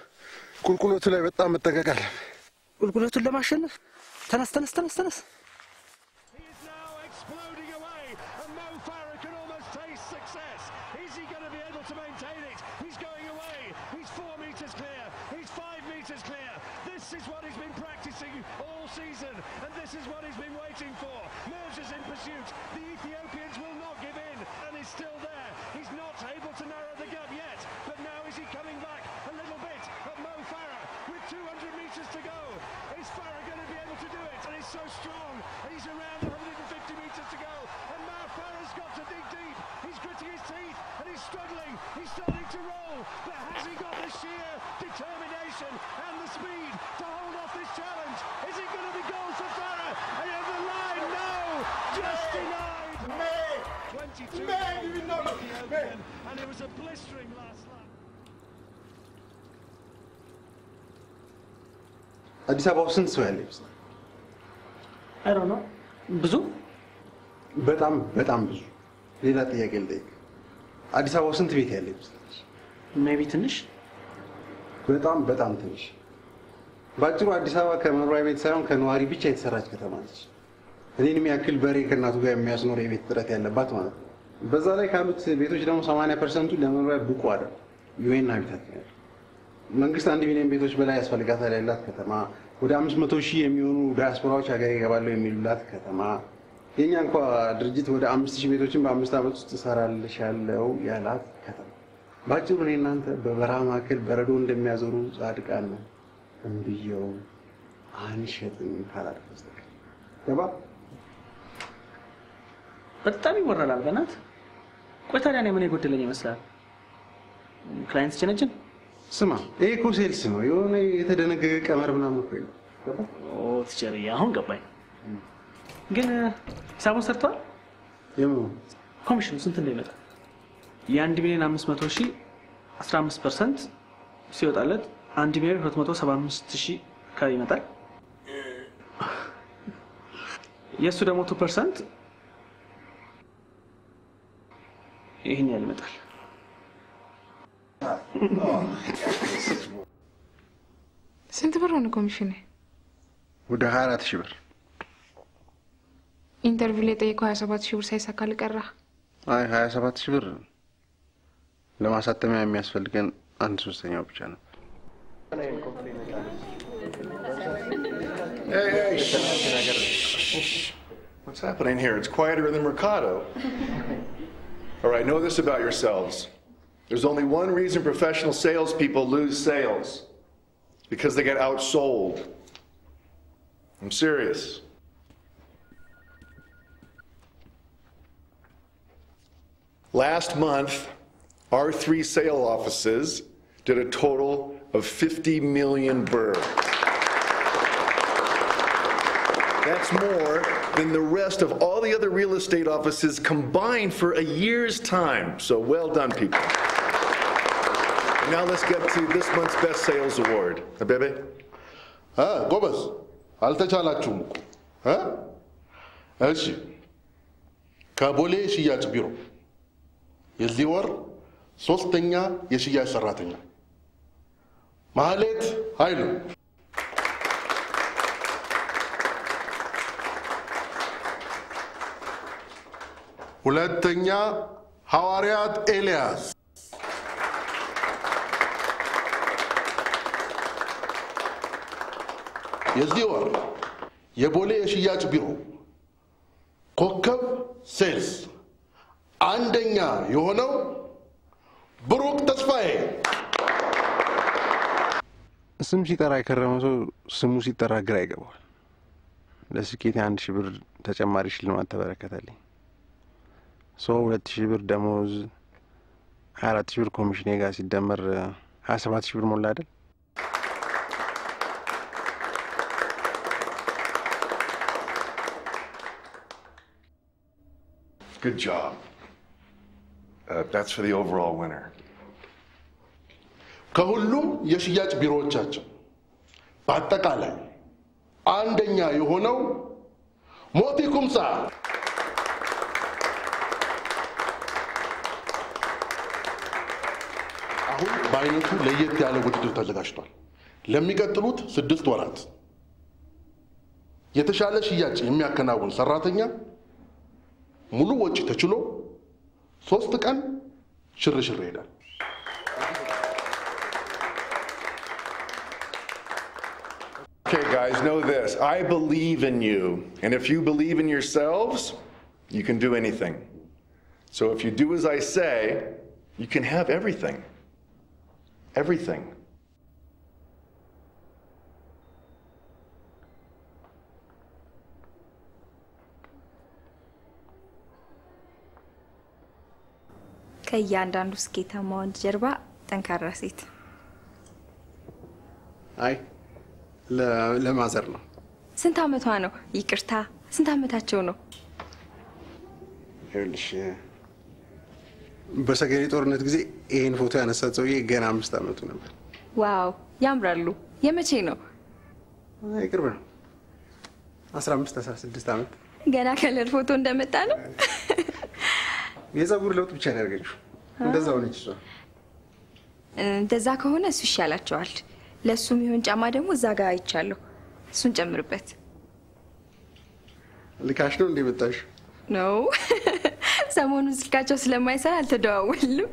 كل كله تلا بطعم التكاكلم كل كله تلا ما شلنا تنس تنس تنس تنس أديس أبغى أوصل سؤالي بس. I don't know. بزو؟ بتعم بتعم بزو. ليلة تيجي كده. أديس أبغى أوصل تبي تهلي بس. ما بيتنش؟ بتعم بتعم تنش. باتجوا أديس أبغى كمان رأي بيتساهم كانوا هاري بيجي يتسرج كتامانش. هني نمي أكل بري كنا توجه مياس نوري بيتراتي على باتمان. بس على كامت بيتوش دامو سامانة percent تو دامو رأي بوكوارد. يوين نايم تاتي. منگستان دیویم بیتوش بلای اسفالی کاتر ایلات کتام. ولی امش متوشی میونو داسپورا و چاگری که بالای میلولات کتام. یعنی انکو درجیت ولی امشیش بیتوشیم با امشتا بتوست سرال شال او یالات کتام. باچو رو نینانت ببرام آکل بردون دم میازورو زادگانم. امبیو آنیشت میخارد فست کن. جواب؟ باتامی ورنا لال گنات. کوچاری آنیمونی کوتیل نیم اسلام. کلاینس چنین چن؟ سما ايه كوسيل سما يوم يتدنا كاميرا بنامو كيلو. أوه تشري ياهم كباي. جن سامو سرطان؟ يمو. كوميشن سنتني متى؟ يان ديمير نامس متوشي أسرامس percent سيوت علت. يان ديمير هرت متو سبامس تشي كاري متى؟ يسودا متو percent إيه نيال متى؟ سنت برهن کمیشنه. وده هارات شیبر. اینترویوی تیک های سبات شیبر سه ساکالی کر راه. آی های سبات شیبر. لما ساته من میاسفل کن انسوسته یا بچانه. Hey, shh. What's happening here? It's quieter than Mercado. All right, know this about yourselves. There's only one reason professional salespeople lose sales. Because they get outsold. I'm serious. Last month, our three sale offices did a total of fifty million birr. That's more than the rest of all the other real estate offices combined for a year's time. So well done, people. Now let's get to this month's best sales award. Abebe? Ah, Gomez. Alta chala chumku. Huh? Ashi. Kabole shiyaj biro. Yezliwar sostenya yeshiyaj saratenya. Mahalet hailu. Hulatenya hawariat Elias. يزديور يبولي شياج بيرو ኮከብ ሴልስ አንደኛ የሆነው ብሩክ ተስፋዬ ስም ሲጠራ ይከረመሶ ስሙ ሲጠራ ግራ ይገባል ለስኬት አንድ ሺህ ብር ተጨማሪ ሽልማት ተበረከተልኝ ሰው ሁለት ሺህ ብር ደሞዝ አራት ሺህ ብር ኮሚሽን ጋር ሲደመር ሀያ ሰባት ሺህ ብር ሞላ አይደል Good job. Uh, that's for the overall winner. Kahulum yeshiyaj birochacho. Patakalay. Andenya yohonaw. Moti kumsa. Ahul bainatu leyet yalo guditu talagashtal. Lemiqatlut siddist warat. Yeteshale shiyaj imiyakanawun saratanya. ሙሉ ወጪ ተችሎ ሶስት ቀን ሽርሽር ይሄዳል Okay guys know this I believe in you and if you believe in yourselves you can do anything So if you do as I say you can have everything everything ከያንዳንዱ ስኬታማው ጀርባ ጠንካራ ሴት አይ ለማዘር ነው ስንት አመቷ ነው ይቅርታ ስንት አመታቸው ነው ይልሽ በሰገሪ ጦርነት ጊዜ ይሄን ፎቶ ያነሳቸው ገና አምስት አመቱ ነበር ዋው ያምራሉ የመቼ ነው አይ ቅርብ ነው አስራ አምስት አስራ ስድስት አመት ገና ከለር ፎቶ እንደመጣ ነው የዛጉር ለውጥ ብቻ ያደርጋችሁ እንደዛው ነጭ ሷ እንደዛ ከሆነ እሱ ይሻላቸዋል ለሱም ይሁን ጫማ ደግሞ እዛ ጋር አይቻለሁ እሱን ጨምርበት ልካሽ ነው እንደመጣሽ ነው ሰሞኑን ስልካቸው ስለማይሰራ አልተደዋወልንም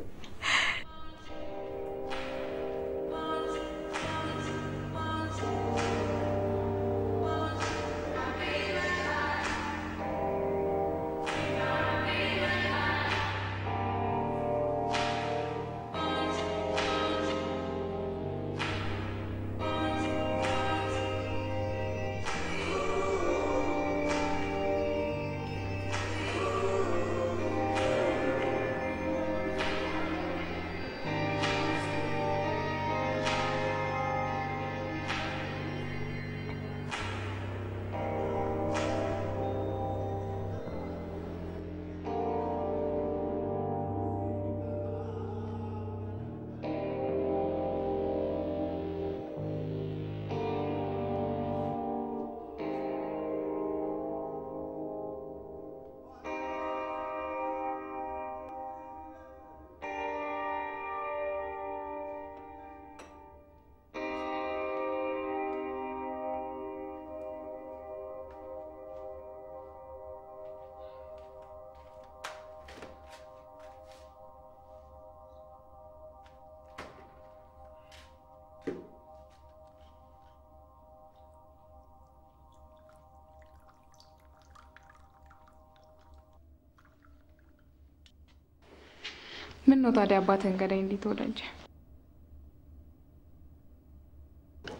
ምን ነው ታዲያ አባቴን ገዳይ እንዴት ወደንጀ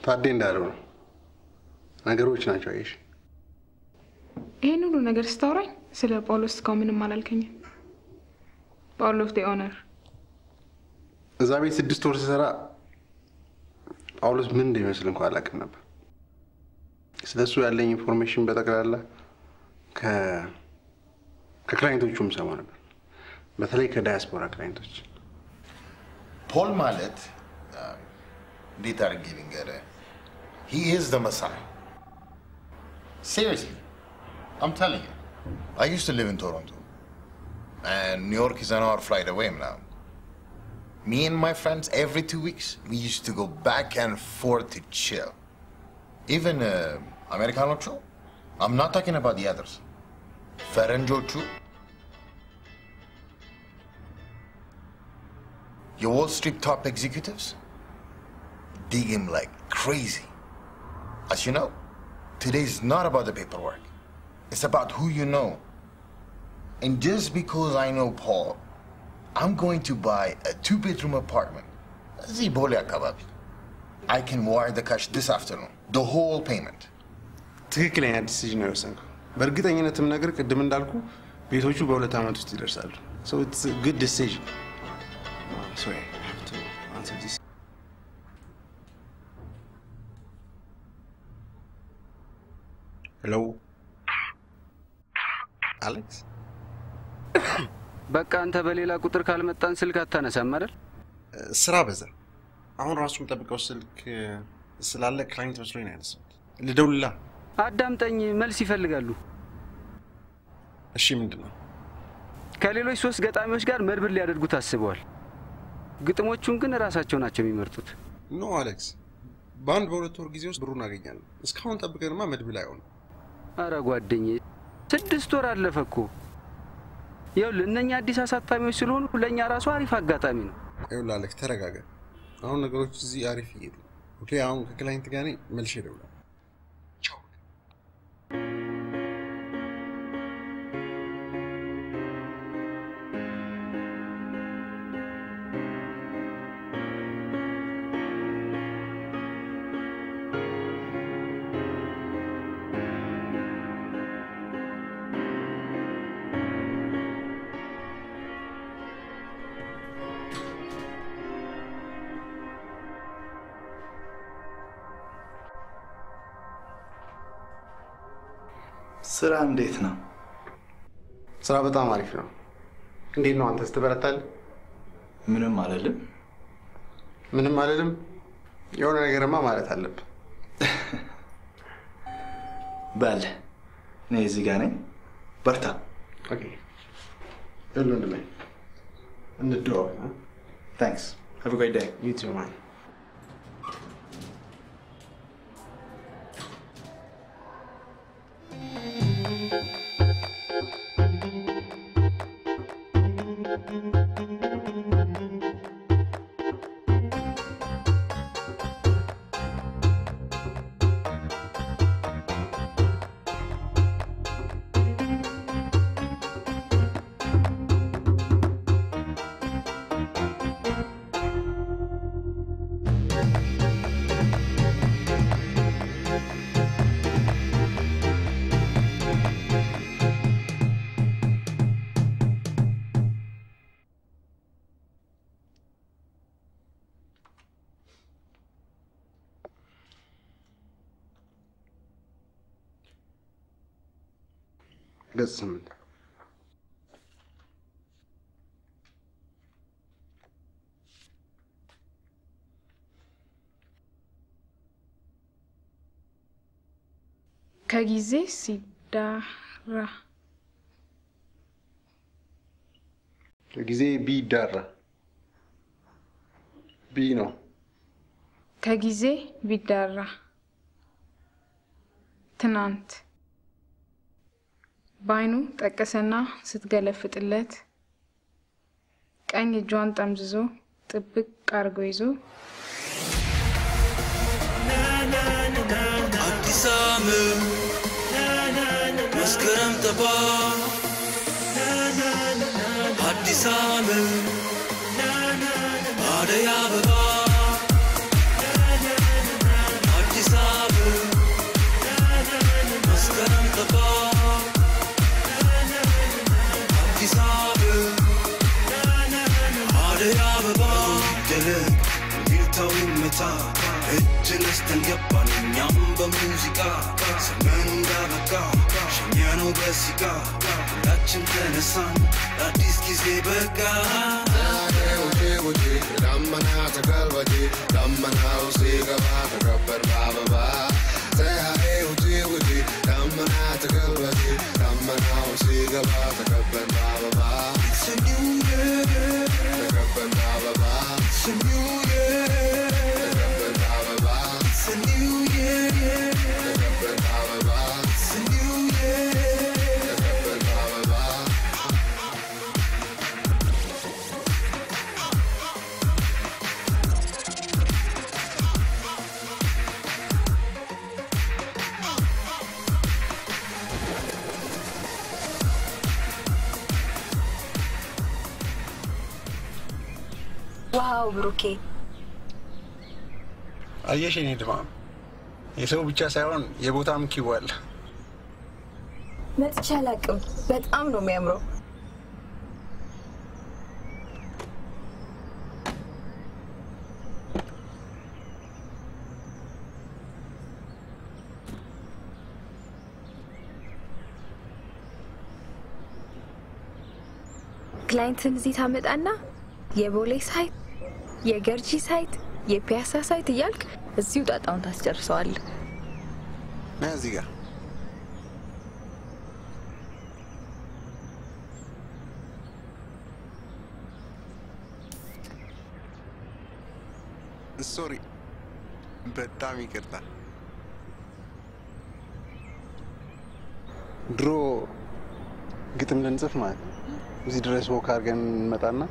ታዴ እንዳለው ነገሮች ናቸው አይሽ ይሄን ሁሉ ነገር ስታወራኝ ስለ ጳውሎስ ከምን ማላልከኝ ጳውሎስ the owner እዛ ቤት ስድስት ወር ሲሰራ ጳውሎስ ምን እንደሚመስል እንኳን አላውቅም ነበር ስለሱ ያለኝ ኢንፎርሜሽን በጠቅላላ ከ ከክላይንቶቹም ሰማ ነበር በተለይ ከዳያስፖራ ክላይንቶች ፖል ማለት ዲታ ጊቪንግ ገረ he is the messiah seriously i'm telling you i used to live in toronto and new york is an hour flight away now me and my friends every two weeks we used to go back and forth to chill even uh, americano too i'm not talking about the others ferenjo too Your Wall Street top executives dig him like crazy. As you know, today's not about the paperwork. It's about who you know And just because I know Paul, I'm going to buy a two-bedroom apartment. I can wire the cash this afternoon. The whole payment. تكلي عن السجن يوسف. برجع تاني أنا تمناكر كدمن دالكو بيتوجو بقوله تامن تستير سال. So it's a good decision. Oh, sorry, I have to answer this. Hello. Alex. بقى أنت بليلا كتر كلمة تنسل كاتنا سمر. سراب هذا. عون راسهم تبقى وصلك سلالة كلاين تبصرين على السوق. لدول الله. عدم تاني ملسي فلقالو. الشيء من دنا. كاليلو يسوس قطع مشجار مربل ليارد قط السبوال. قط موت شون كنا راسات شون أشمي مرتوت. نو أليكس. باند بورد تورجيزيوس برونا جيجان. إسكان تبكر ما مربلايون. أراقو الدنيا. سدستور على فكو. يقول إن نيادي ساسات تامي سلون ولا نياراسو عارف هالقطع منه. يقول أليكس ترجع. أنا نقولك زي عارف يد. وكلي عون كلا ينتجاني ملشي دولا. سرعة مديتنا سرعة بتاع معرفنا عندي نوع أنت استبرتال منهم على لب منهم على لب يقول أنا غير ما مالت على لب باله نيزي جاني برتا أوكي يلا نمي عند الدور ها thanks have a great day you too man قسم كجزء سدارة كجزء بدارة بينو كجزء بدارة تنانت باينو تأكسنا ستجلفت اللات كأني جوان تمززو تبك أرجويزو It's a new year, it's a new year. وبروكي. أي شيء ندمام. يسوي بتشاسعون يبوتام كيوال. ما تشالكم، بتأمنوا ميمرو. كلاينتن زيت عمد أنا، يا بوليس سايت، يا جرجي سايت، يا بياسا سايت يالك الزيوت أتأون تسجر سؤال. ما زيجا. سوري، بتعمي كرتا. درو، قلت من نزف معك. وزيد رئيس وكارجن متأنا،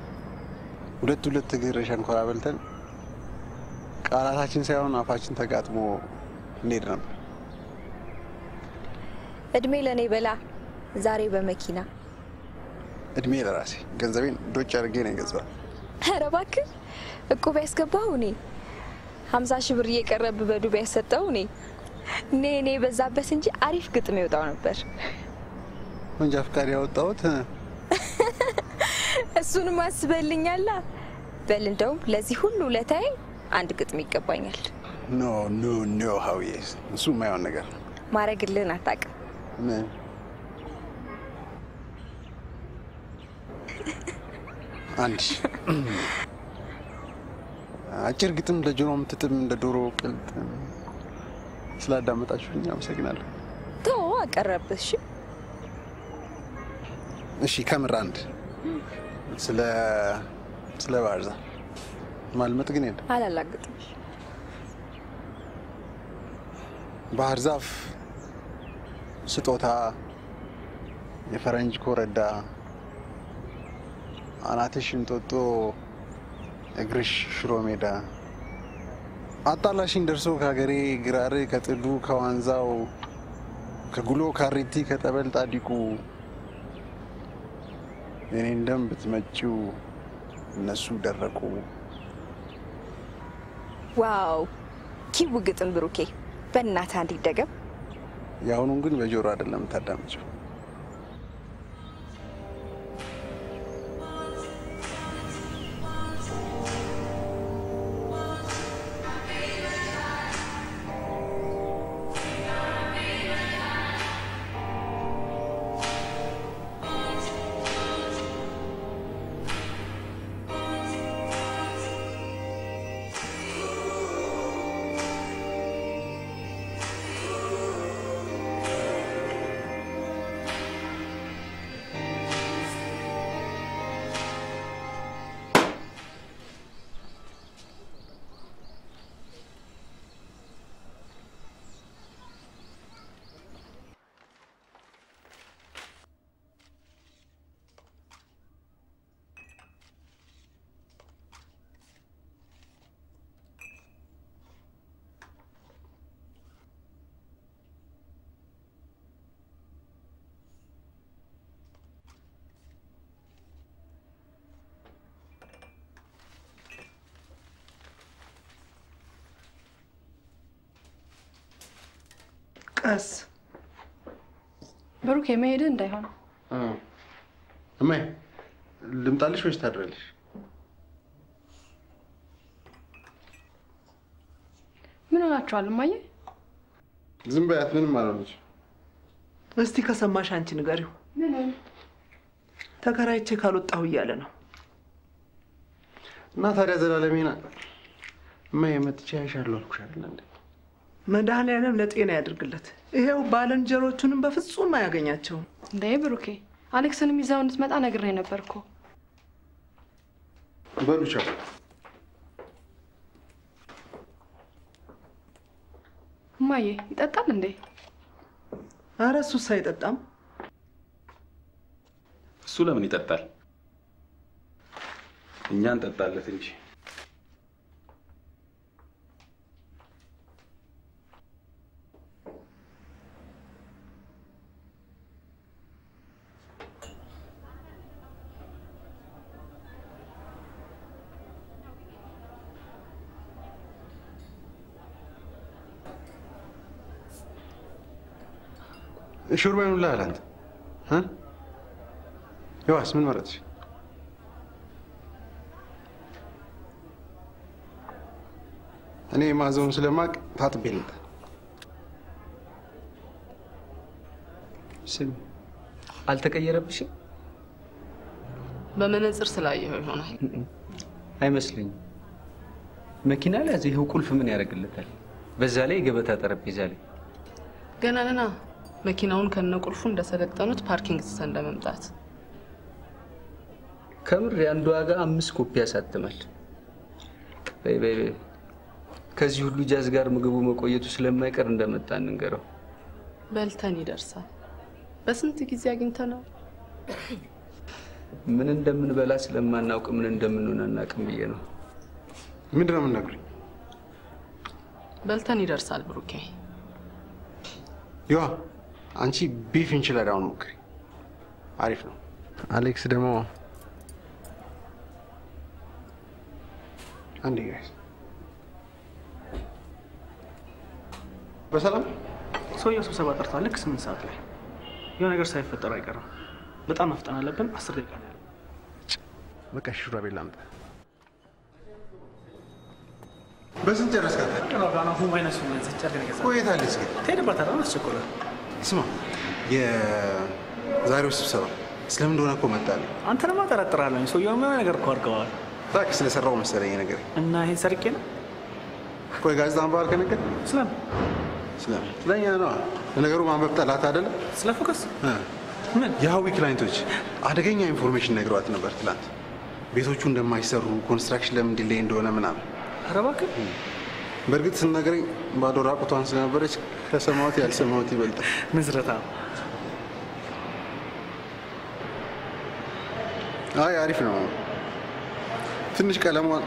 ولد ولد تجريشان كرابلتن، على هاتين سيرون أفاشين تجات مو نيرن. أدميلا نيبلا، زاري بمكينا. أدميلا راسي، جنزبين دوتشار جيني جزبا. هرباك؟ أكو بس كباوني. همزة شبرية كرب بدو بس تاوني. ني ني بزاب بس إنجي عارف قتمي وتاون ببر. من جاف كاري أو تاوت ها؟ السون ما سبلين يلا، بلندوم لازي هلو لتاين عندك تميك باينل. No no no how yes السون ما يعنقر. ما رجلي ناتك. نعم. عندي. أشير قتم لجوم تتم لدورو قلت سلا دامت أشوفني أمسك نال. تو أقرب بس. إيشي كم راند؟ سلا سلا بارزة معلومات جنين على لا قدمش بارزاف ستوتها يفرنج كوردا أنا تشين توتو إغريش شروميدا أطلعشين درسو كعري غراري كتلو كوانزاو كقولو كاريتي كتقبل تاديكو يعني دم بتمشوا نسود الركوب. واو، كي وقت نبروكي، بنات عندي دقة. يا هو نقول بجورة دلهم تدمجوا. أس بروكي ما يدين دايهم. آه. أمي اللي متعلش وش تعرفليش؟ من وين أتعلم ماي؟ زين بعث من مالونش. بس تيكا سماش أنتي نقاريو. نعم. تكراي تكالو تهوي علىنا. ناثر هذا العالمينا ما يمتشي شارلون كشارلون. ما ده على أنا بلت إنا أدرك قلت إيه وبالن جرو تنم بفسون ما يعنياتهم ده بروكي عليك سلمي زاونت مات أنا قرينا بركو بروشة ما يه يتقطع من ده أرا سوسا يتقطع سولا من يتقطع إنيان تقطع لتنشي شو ربعين ولا هالاند؟ ها؟ يواس من مرتش أنا ما زون سلامك تعطبين أنت سلم قالتك أي رب شيء؟ بمن أرسل أيه هون هاي؟ هاي مسلين ماكينة لازم هو كل فمن يرجع لتالي بس عليه جبتها تربي زالي قلنا لنا ماكينة كنا كل فندق سلكتنا تباركينج السنة ممتاز كم ريان دواجا أمس كوبيا ساتمل باي باي باي كذي هلو جازقار مقبو مقوية تسلم ما يكرن دمتان ننقره بالتاني درسا بس انت كذي عقنتنا من ندم من بلاس لما ناوك من ندم منونا ناكم بينا من درا من نقري بالتاني درسا البروكي يوه أنتي بيفين شلا راون مكري عارفنا أليكس دموع عندي جاهز بسلام سويا سبسبة ترتاح لك سمن ساعة لح يوم أقدر سايف التراي كرا بتأنا فتأنا لبن عصر دقيقة ما كشر ربي لامد بس أنت راسك أنا أنا هو ما ينسون من زتشار كنا كذا كويس هاللي سكت تاني بترى أنا الشوكولا اسمع يا زايرو سبسبة سلام دونك وما تالي أنت لما ترى ترى لين سويا ما أنا أقدر كوار كوار تاك سلسة الروم مسرعين أقدر أنا هي سركين كويس جالس دام بارك أنا كده سلام سلام لا يا نوع أنا جروب عم ببتلع تعدل سلام فوكس من يا هوي كلاينتوج هذا كين يا إنفورميشن نجروات نبرت كلاينت بيتوش عند ما يسرو كونستراكشن لهم ديلين دونا منام هرباك برجت سنة قري بعد وراء قطعان سنة برج كسماوتي على سماوتي بلت مزرعة آه يعرف نوع تنش كلامه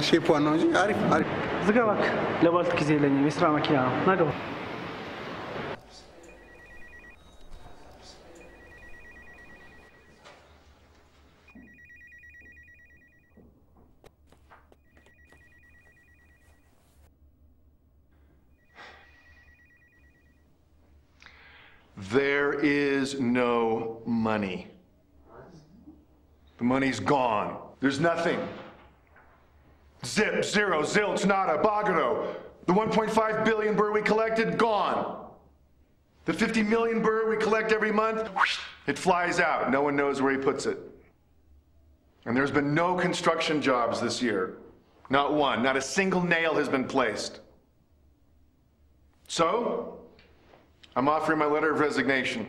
شيء بوانوجي عارف عارف زكاك لبالت كذي لني مسرع مكياه نادو There is no money. The money's gone. There's nothing. Zip, zero, zilch, nada, bagano. The one point five billion birr we collected, gone. The fifty million birr we collect every month, whoosh, it flies out. No one knows where he puts it. And there's been no construction jobs this year. Not one, not a single nail has been placed. So, I'm offering my letter of resignation.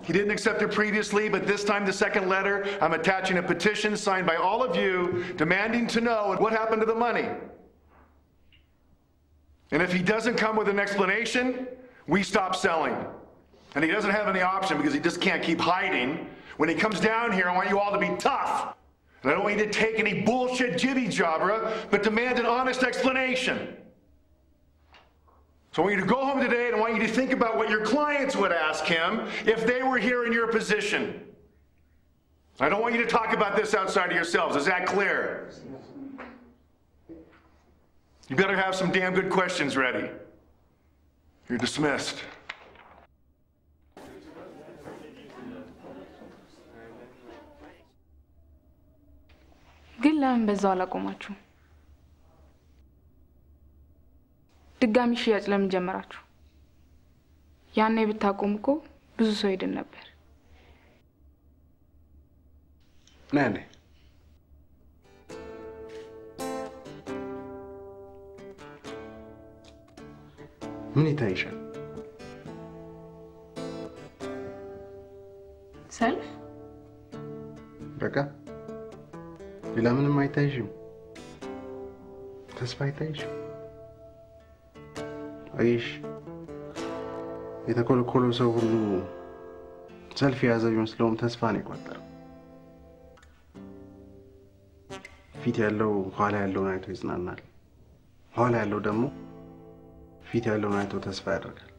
He didn't accept it previously, but this time, the second letter, I'm attaching a petition signed by all of you demanding to know what happened to the money. And if he doesn't come with an explanation, we stop selling. And he doesn't have any option because he just can't keep hiding. When he comes down here, I want you all to be tough. And I don't want you to take any bullshit jibby-jabra, but demand an honest explanation. So I want you to go home today and I want you to think about what your clients would ask him if they were here in your position. I don't want you to talk about this outside of yourselves. Is that clear? You better have some damn good questions ready. You're dismissed. تقام شيئا لم جمراتو يعني بتاقومكو بزو سويد النبر ناني مني تعيشا سلف بكا بلا من ما يتعيشم تسبع يتعيشم عيش إذا كل كل سوف نلوم سلفي هذا يمسلوم تسفاني كوتر فيتي علو خاله علو نايتو يسنانال خاله علو دمو فيتي علو نايتو تسفى الرجال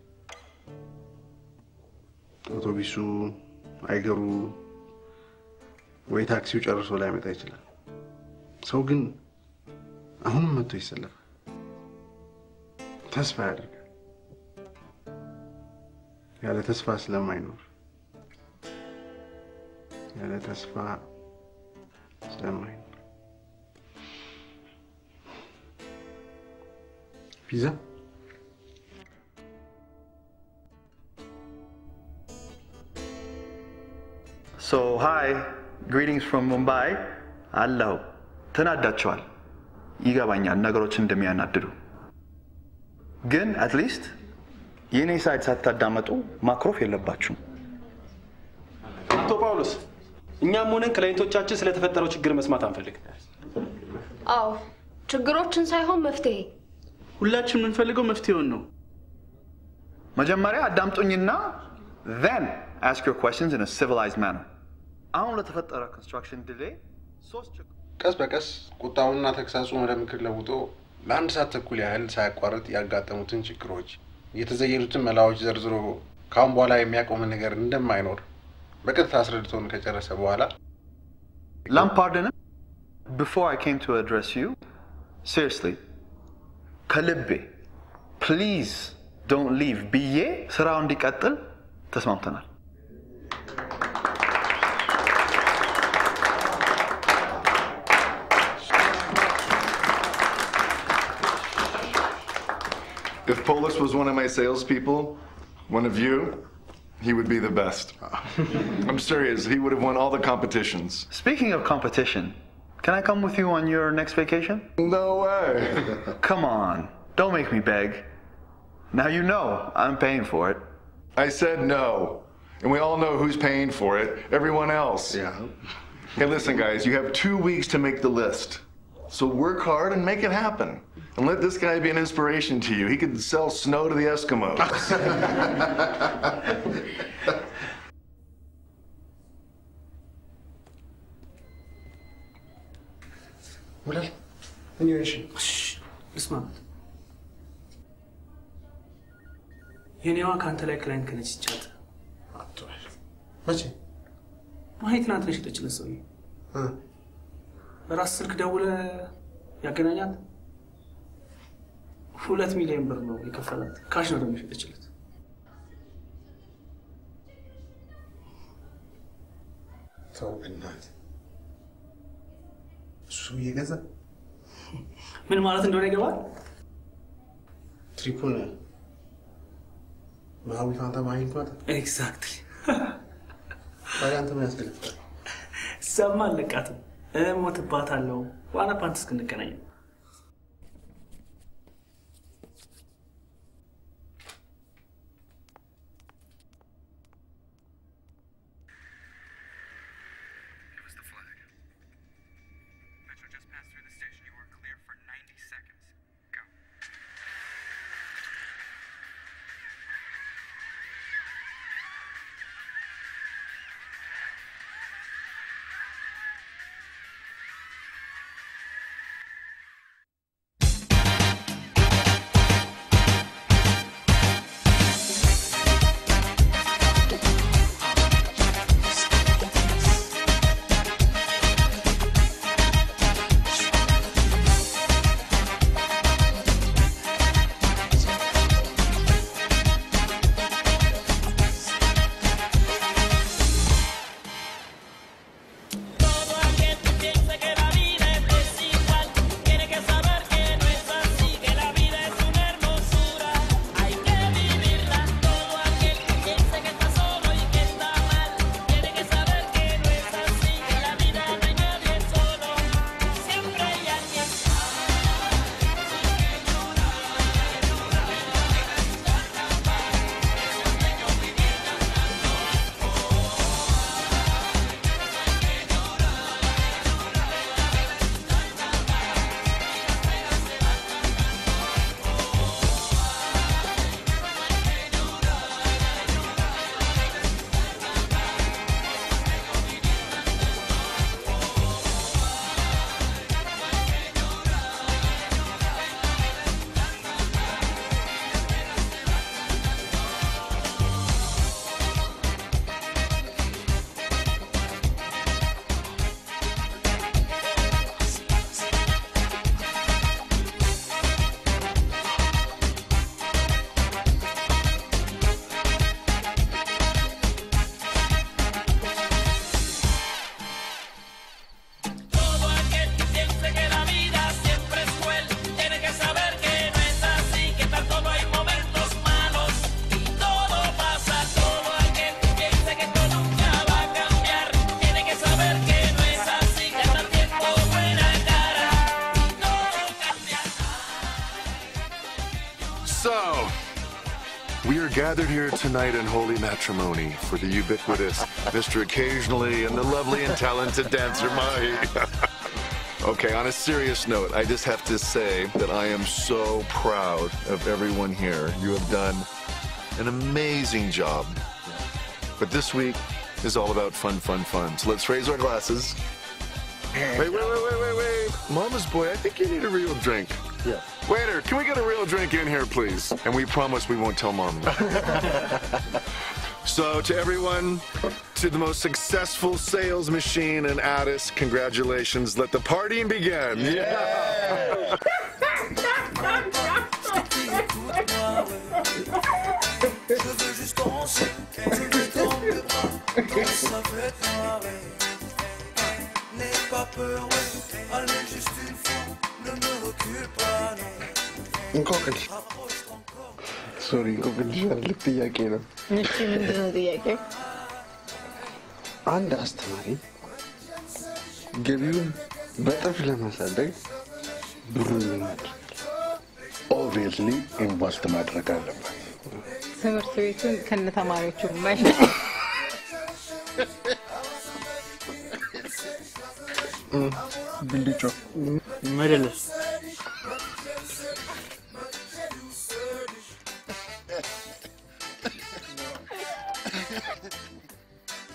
أتوبيسو عيجرو ويتاكسيو جرسو لا متايشلا سوقن أهم ما تيسلف تسمع لك يا لتصفى اسلام عينور، يا لتصفى اسلام عينور. بيزا So hi, greetings from Mumbai. Allahu, tanaddachual. Igabañal nagarochin demiyanaddu. Gin at least yene side sattaddamatu makrof yellebachum. Anto Paulus, እኛም ሆነን ክላይንቶቻችን ስለተፈጠረው ችግር መስማት አንፈልግ. አው ችግሮችን ሳይሆን መፍትሄ ሁላችንም እንፈልገው መፍትሄውን ነው። መጀመሪያ አዳምጡኝና then ask your questions in a civilized manner. አሁን ለተፈጠረ construction delay ሶስት ቀስ በቀስ ቁጣውና ተክሳጹን ወደ ምክር ለውጦ ለአንድ ሰዓት ተኩል ያህል ሳይቋረጥ ያጋጠሙትን ችግሮች የተዘየሩትን መላዎች ዘርዝሮ ካም በኋላ የሚያቆም ነገር እንደማይኖር በቀጥታ አስረድቶን ከጨረሰ በኋላ Lampardን before I came to address you seriously Kalibbe please don't leave ብዬ ስራው እንዲቀጥል ተስማምተናል If Polis was one of my salespeople, one of you, he would be the best. I'm serious, he would have won all the competitions. Speaking of competition, can I come with you on your next vacation? No way. Come on, don't make me beg. Now you know I'm paying for it. I said no, and we all know who's paying for it, everyone else. Yeah. Hey, listen guys, you have two weeks to make the list. So work hard and make it happen. And let this guy be an inspiration to you. He could sell snow to the Eskimos. What? And you're Asian. Shh. Listen. You know I can't tell a client can it's chat. What? What? Why it's not reached to so you? Huh? راسك دولة يا كنانيات فولات مليون برنو يكفلات كاش نرمي في تجلت طوب النات شو يجازا من مالات ندور يجوا تريبونا ما هو يفعل تماين كذا exactly بعدين أنت ما يسألك سامال لك أتو أنا موت باتالو وأنا بانتس كن كنايم. gathered here tonight in holy matrimony for the ubiquitous Mister Occasionally and the lovely and talented dancer Mahi. Okay, on a serious note, I just have to say that I am so proud of everyone here. You have done an amazing job. But this week is all about fun, fun, fun. So let's raise our glasses. Wait, wait, wait, wait, wait, wait. Mama's boy, I think you need a real drink. Yeah. Waiter, can we get a real drink in here, please? And we promise we won't tell Mom. So to everyone, to the most successful sales machine and Addis, congratulations. Let the partying begin. Yeah! سوري كنت جاهل للتياكينا نحكي من دون تياكي عند أستماري قبل بطفل ما صدق بدون ما obviously إن بس ما تركان لما سمر سويتون كنا ثماري توم ماشي بلدي شوف مرلس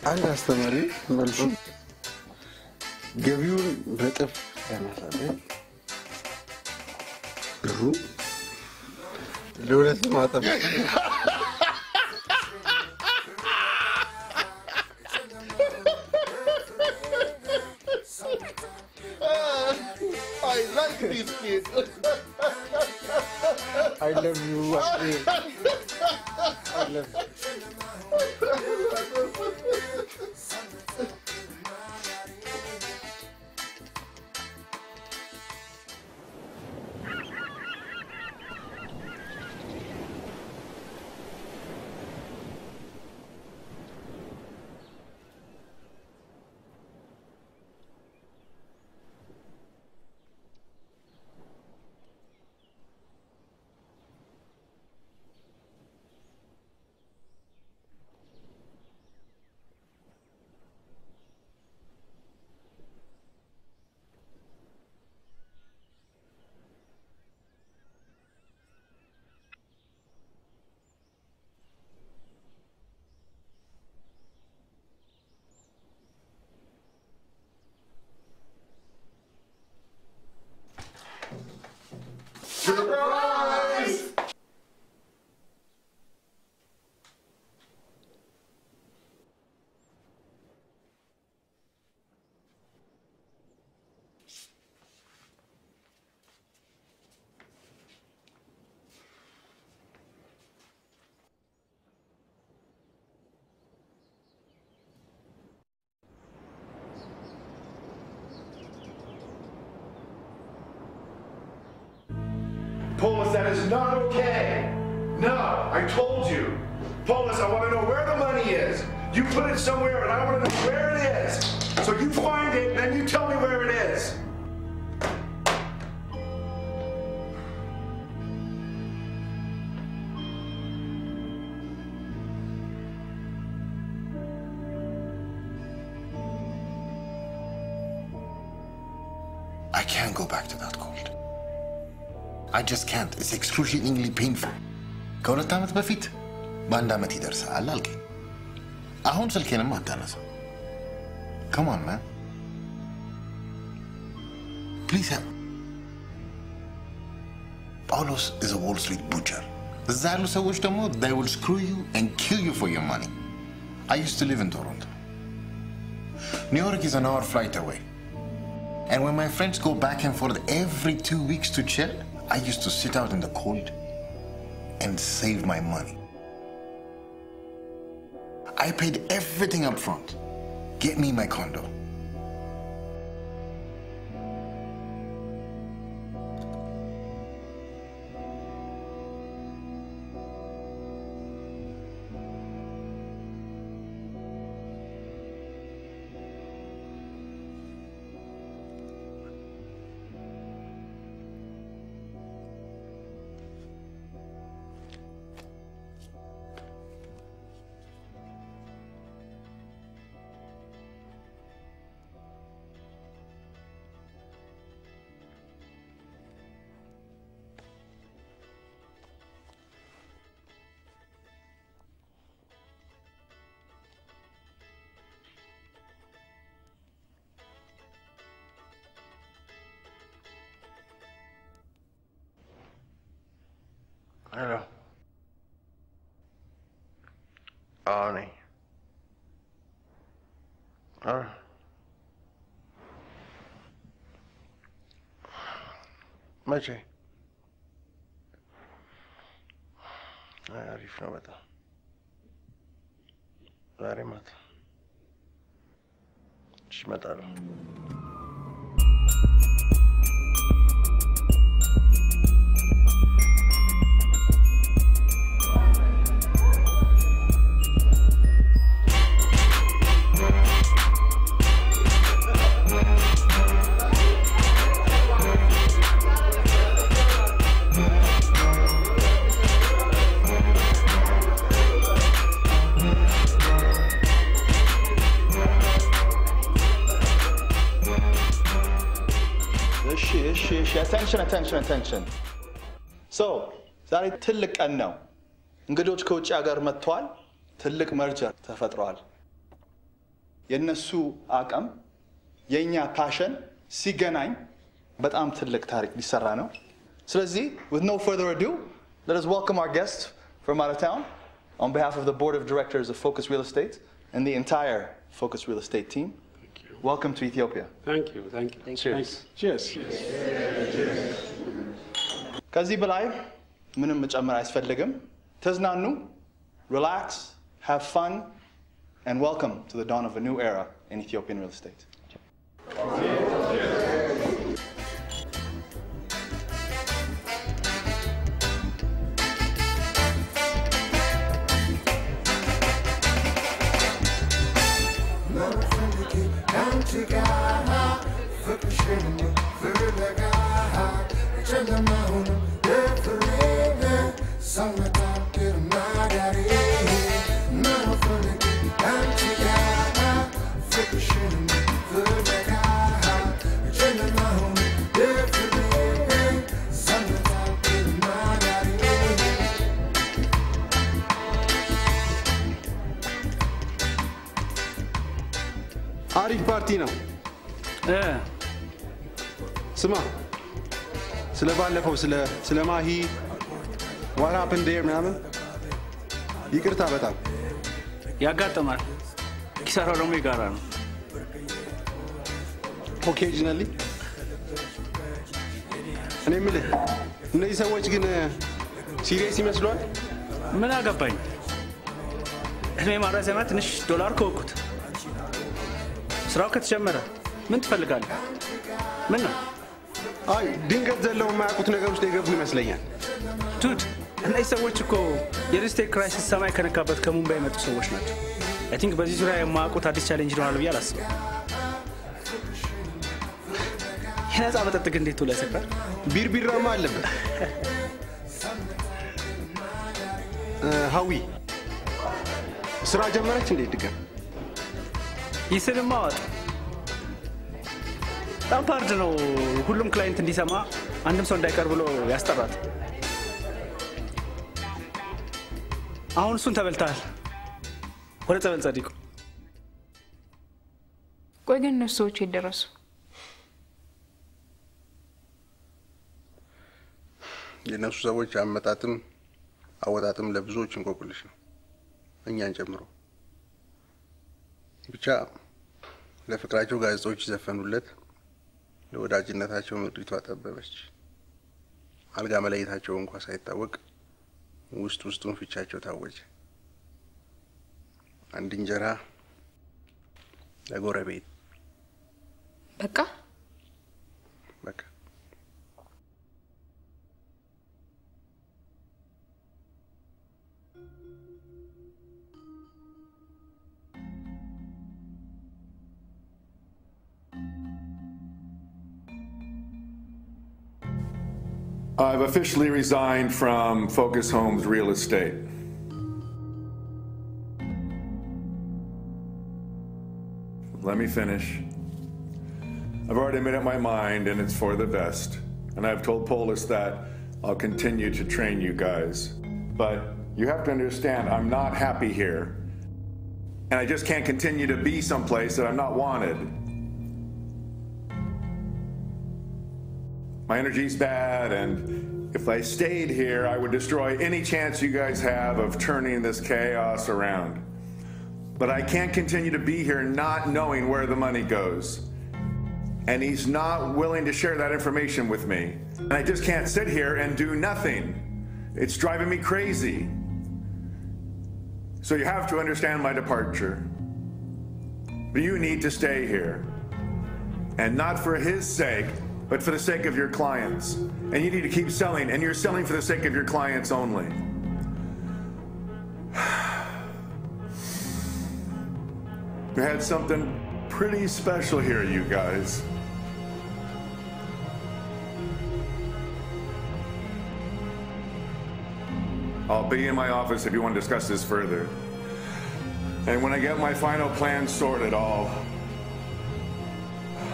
عند أستمري ملشوف جبيون بتف أنا سامي برو لولد ما تبي I like this kid I love you I love you Surprise! Polis, that is not okay. No, I told you. Polis, I want to know where the money is. You put it somewhere and I want to know where it is. So you find it and then you tell me where it is. I can't go back to that cold. I just can't. It's excruciatingly painful. كون التامت بفيت باندامت يدرسها على الكي. أهون سلكين ما تنسى. Come on, man. Please help. Paulus is a Wall Street butcher. زعلوا سويش تموت. They will screw you and kill you for your money. I used to live in Toronto. New York is an hour flight away. And when my friends go back and forth every two weeks to chill, I used to sit out in the cold and save my money. I paid everything up front. Get me my condo. اه नहीं और ماشي. لا أعرف نوبتها غير مات مش مات على attention attention attention so zari tillik qan now ingedoch kewuch agar mettwal tillik merger tefetrwal yennesu aqam yenya passion sigenagn betam tillik tarik bisera now selezi with no further ado let us welcome our guests from out of town on behalf of the board of directors of Focus Real Estate and the entire Focus Real Estate team. Welcome to Ethiopia. Thank you. Thank you. Thank Cheers. you. Cheers. Cheers. Kazi balai, minum mechamar aisfellegem. Teznanu, relax, have fun, and welcome to the dawn of a new era in Ethiopian real estate. عارف بارتينا ايه سما سلا بالفو سلا سلا ماهي وانا بندير منامن يكرتا بتاع يا غاتمار كيسارو رومي غاران occasionally انا ملي اني سواج ግን ሲሪየስ ይመስሏል ምን አገባኝ እኔ ማራሰማ ትንሽ ዶላር ኮኩት ስራው ከተጀመረ ምን ትፈልጋለህ ምን ነው አይ ድንገት ዘለው ማያቁት ነገር ውስጥ የገቡ ይመስለኛል ቱት እና ሰዎች እኮ የሪስቴክ ክራይሲስ ሰማይ ከነካበት ከሙምባይ መጡ ሰዎች ናቸው አይ ቲንክ በዚህ ዙሪያ የማያቁት አዲስ ቻሌንጅ ነው አለው ያላስብ የነዛ በተጥቅ እንዴት ተለሰቀ ቢርቢራማ አለበት ሃዊ ስራ ጀመረች እንዴት ድገም ይሰማዋል ታምፓርድ ነው ሁሉም ክላይንት እንዲሰማ አንድም ሰው እንዳይቀር ብሎ ያስጠራት አሁን እሱን ተበልታል ወደ ጸበል ጻድቁ ቆይ ግን ሰዎች ይደረሱ የነሱ ሰዎች አመጣጥም አወጣጥም ለብዙዎች እንቆቅልሽ ነው እኛን ጀምሮ ብቻ ለፍቅራቸው ጋዜጦች ዘፈኑለት ለወዳጅነታቸው ምድሪቷ ተበበች አልጋ መለየታቸው እንኳን ሳይታወቅ ውስጥ ውስጡን ፍቻቸው ታወጀ አንድ እንጀራ ለጎረቤት በቃ በቃ I've officially resigned from Focus Homes Real Estate. Let me finish. I've already made up my mind and it's for the best. And I've told Polis that I'll continue to train you guys. But you have to understand, I'm not happy here. And I just can't continue to be someplace that I'm not wanted. My energy's bad, and if I stayed here, I would destroy any chance you guys have of turning this chaos around. But I can't continue to be here not knowing where the money goes. And he's not willing to share that information with me. And I just can't sit here and do nothing. It's driving me crazy. So you have to understand my departure. But you need to stay here. And not for his sake, but for the sake of your clients. And you need to keep selling, and you're selling for the sake of your clients only. We had something pretty special here, you guys. I'll be in my office if you want to discuss this further. And when I get my final plan sorted, I'll,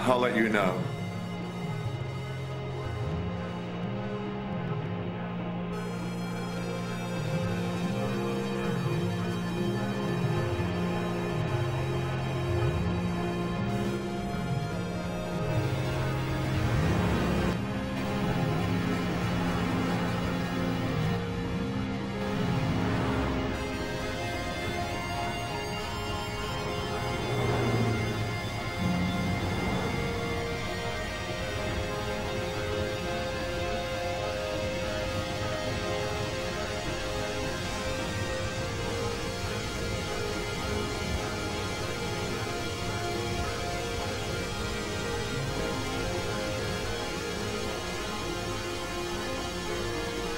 I'll let you know.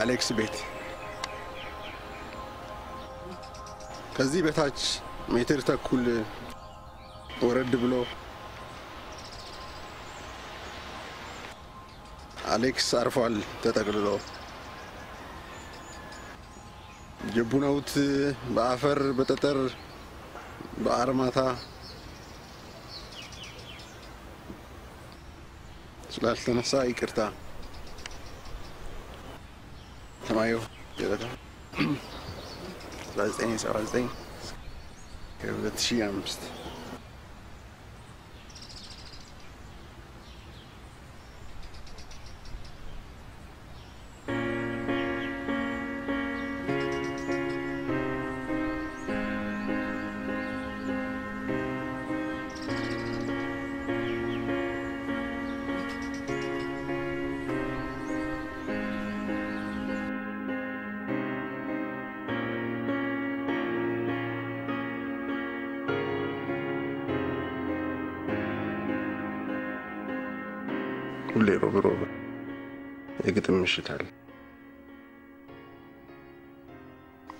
عليك سبيتي كذي بتاعك ميترتك كل ورد بلو عليك صرف على تتقللو جبناوت بعفر بتتر بعرماتا سلالة نسائي كرتا تمايو جدا لازين سو لازين كيف بدت شيء أمست شتال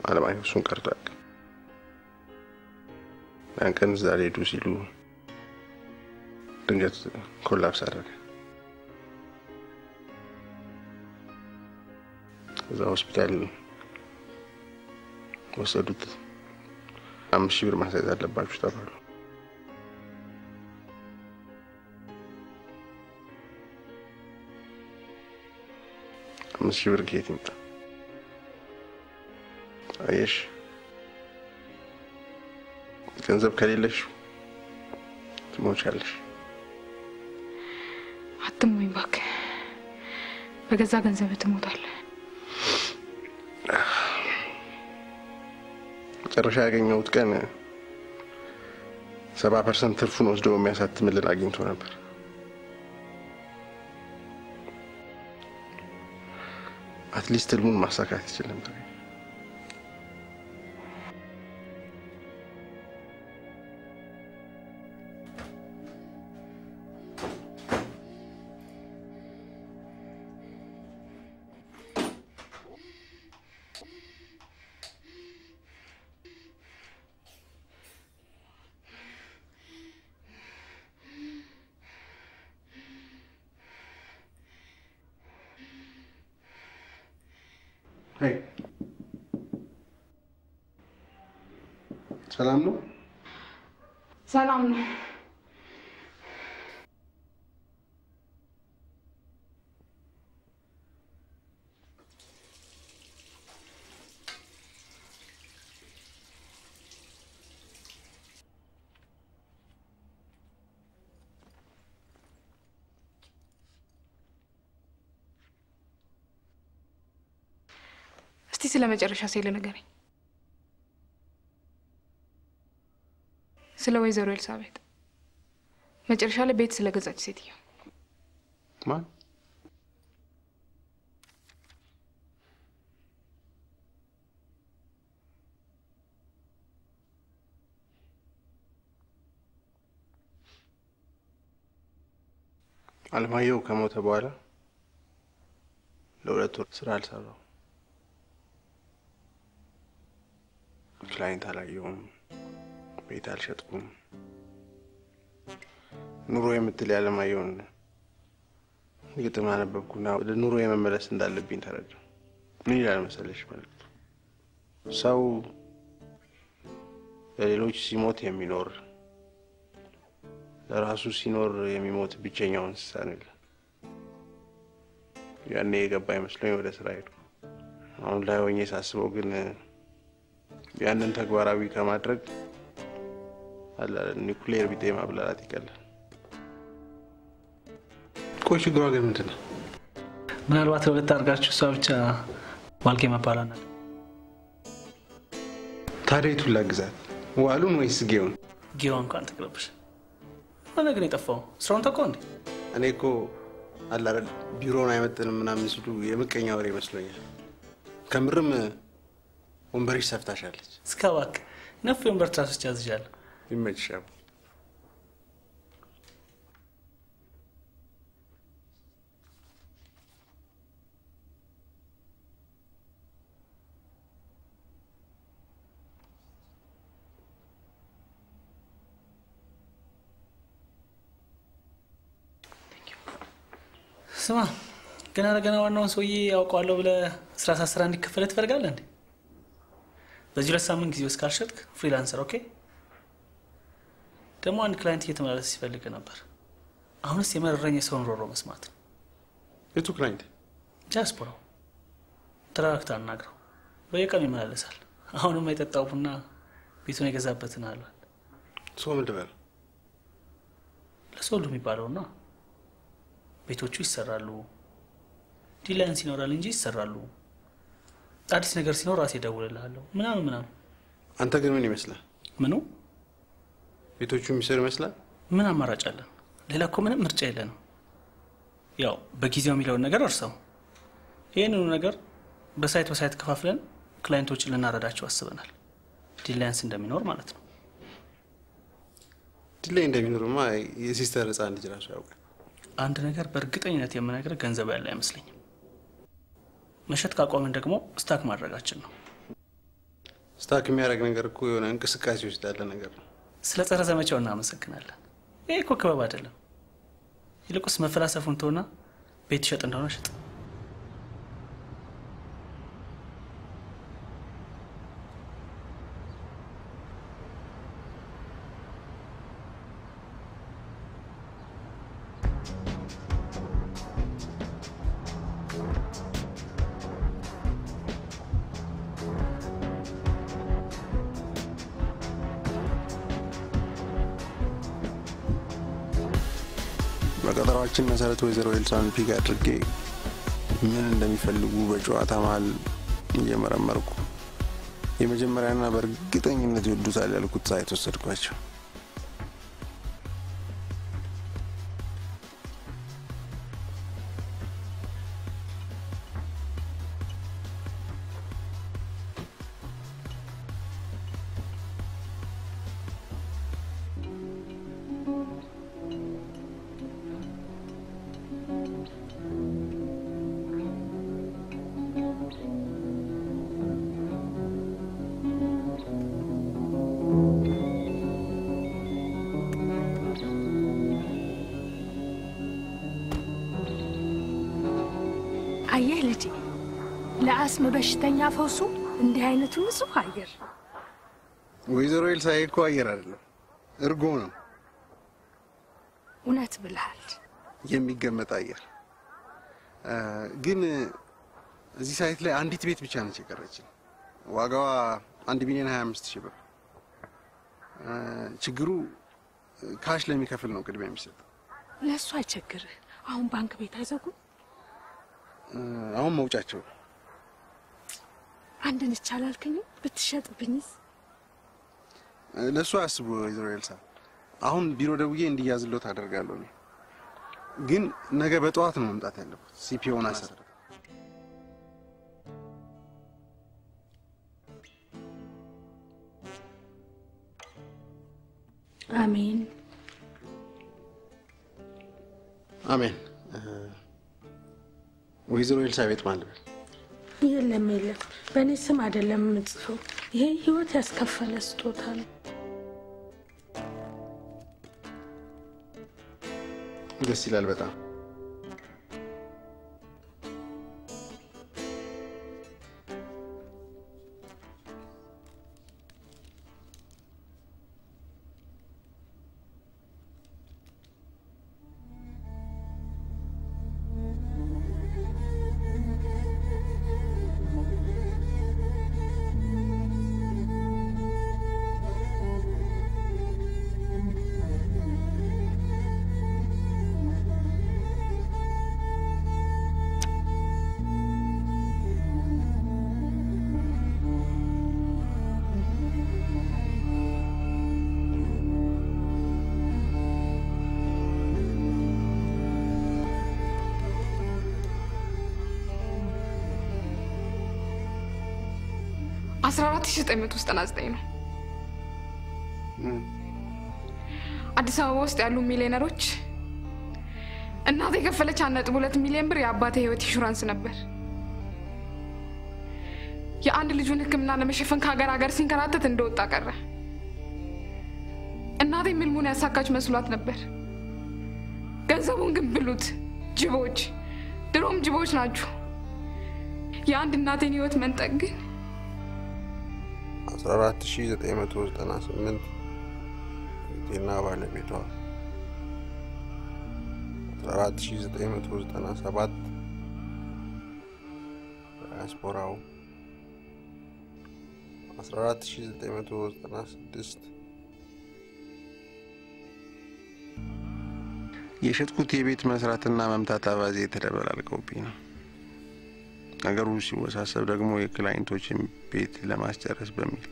على ما يوصل كرتاك لأن كان زعلي دوسيلو تنجت كلاب سرك إذا هوسبيتال وصلت أمشي برمح سيدات لباك شتابه ماشي بركيتي انت عايش كنزب كليلش تموت كليلش حتى امي باك بجزا كنزب تموت على ترشا يغنيوت كان سبعة بالمية ترفون وسدو የሚያሳትምልን አግኝቶ ነበር اتليست المون ما ساكت يتكلم ترى هيك سلام له سلام له. أستي سلا مجرش هسيلي نجاري سلا ويزارو السابيت مجرشها لبيت سلا قزاج سيديا ما؟ على ما يو كموت أبوالا لولا تور سرعة سارو كلاينت على يوم بيت على شتكم نورو يمتلي على ما يون قلت معنا ببكونا نورو يم ملس اندال بين ترج من يلعب مسلش ملك سو ليلوچ سيموت يمينور لراسو سينور يميموت بيچኛውን سانل ያኔ የገባ ይመስለኝ ወደ እስራኤል አሁን ላይ ሆኜ ሳስበው ግን ያንን ተግባራዊ ከማድረግ አለ ኒኩሌር ቢጤ ማብላላት ይቀላል። ቆይ ችግሯ ግን ምንድን ነው? ምናልባት ሁለት አድርጋችሁ እሷ ብቻ ዋልኬ መባላና ታሪቱ ላግዛት ዋሉን ወይስ ጌውን? ጌውን እንኳን ተቀበልሽ። አለ ግን የጠፋው ስራውን ተቆ እንዴ? እኔ እኮ አለ አይደል ቢሮውን አይመጥንም ምናምን ሲሉ የምቀኛ ወሬ መስሎኛል። ከምርም ومبريش سفتاشالج سكواك نفي ومبر تراسو جازجال يمشي سما كنا رجعنا ورنا وسوي أو قالوا بلا سراسة سراني كفلت فرقالند لازم نسامن كذي وسكارشتك فريلانسر أوكي؟ تمو عن كلاينت يتم على السيفر اللي كنا بار. أهون السيمار الرئيسي سون رورو مسمات. يتو كلاينت؟ جالس برو. ترى أكتر ناقرو. بيكام يمر على سال. أهونو ما يتطاوبنا بيتوني كذابتنا على. سو ملت بير. لا سولو ميبارونا. بيتو تشي سرالو. تيلانسي نورالينجي سرالو. أدرس نجارسينو راسي داول لهالو منام منام. أنت كرمني مثله. منو؟ بتوجه مسير مثله؟ منام مرة جالا. ليلا كمان مرجع لنا. ياو بقيزي هم يلون نجار أرسو. إيه نو نجار بسايت بسايت كفافلن كلاينت وجه لنا رادش واسبنال. تيلانس إن دمينور مالتنا. تيلان إن دمينور ما يسيستر رسالة جراش أوكي. أنت نجار برقت أي نتيجة من نجار جنزبة الله مسلين. مشت كاكو من دكمو استاك ما رجعتشنو. استاك ميارك نجار كويون إنك سكاسيوس دالا نجار. سلطة هذا ما تشون نام سكنالا. إيه كوكب بادلا. يلقوا اسم فلاسفون تونا بيت شت عندنا شت. لكن مسألة وزير ويلسون في كاتركي من عندما يفلقوا بجواتها مع الجمر المركو يما جمر أنا برقيتا إننا تودوس على الكوت سايت وصدقوا أشو لأسم بشتنيا فوسو اندهينة النسو خير ويزروا يلسايل كوير عدل ارقونا ونات بالحال يمي قمت عير قلنا زي سايت لي عندي تبيت بيشانا شكر رجل واقوا عندي بنين هاي مستشبه شقروا كاش لامي كفلنا وكد بيهم سيطة لا سواي شكر عون بانك بيت عزاكو عون موجاتشو عندنا تشالال كني بتشاد بنيس لا سواء سبوا إسرائيل سا، أهم بيرودوية إنديا زلوا تهدر قالوني، جن نجابت وقتنا ممتعين لبود، سي بي أو ناصر. آمين. آمين. وإسرائيل سا بيت مالبل. يلا ميلا، بني سمع دلهم متصفو، هي هو تاسكفل استوتان. دستی لال بذار. أسرارات شيء تأمين تستنازدينه. أديسا وست علو ميلينا روش. النهضة كفلة كانت تقولت ميلين بري عباته وتشران سنبر. يا عند اللي جونك من أنا مش فنك أجر أجر سين كرات تندود تكرر. النهضة ملمونة ساكش مسؤولات نبر. جنزبون جبلود جبوج دروم جبوج ناجو. يا عند النهضة نيوت من تأجن. صارت شيء زي ما تقول أنا سمنت دينا ولا بيتوا صارت شيء زي ما تقول أنا سبات أسبوعاو صارت شيء زي ما تقول أنا سدست يشت كتير بيت مسرات النام متاتا وزيت ربلا الكوبينا اگر روسی باشه سبب دگمو یک کلاین توجه بیتی لاماستر است بمیل.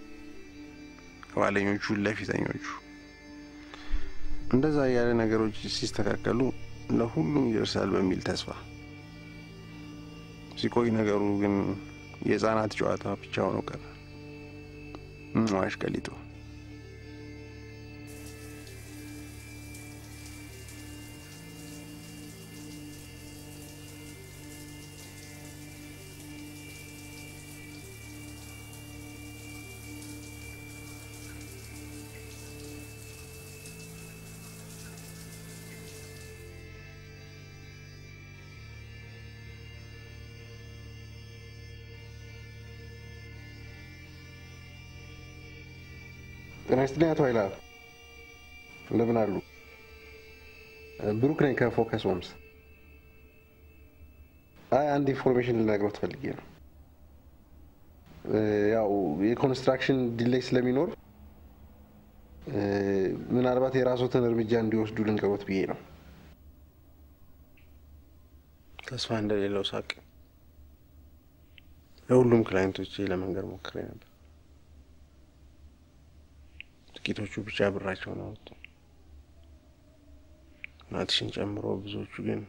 ولی یونچو لفظ یونچو. اندازه یارن اگر روی سیست کارکلو لحولم یارسال بمیل تسبه. سیکوی نگر روگن یه زنات جواد ها پیچانو کرده. نواش کلی تو. تناستني أتويلها، لبنارلو، بروكني كان فوكس وامس. أنا عندي information اللي أقوله تفلقيها. ياو يكونستراكشن ديلي سلامينور. من عرباتي راسو تنرمي جان ديوس دولن كقوله بيجينا. تسمعنا ليلو ساك. أولهم كلاين توجي لما نقدر مكرين. کیتو چوب چاب رایشون آورد. ناتشین چم رو بزود چون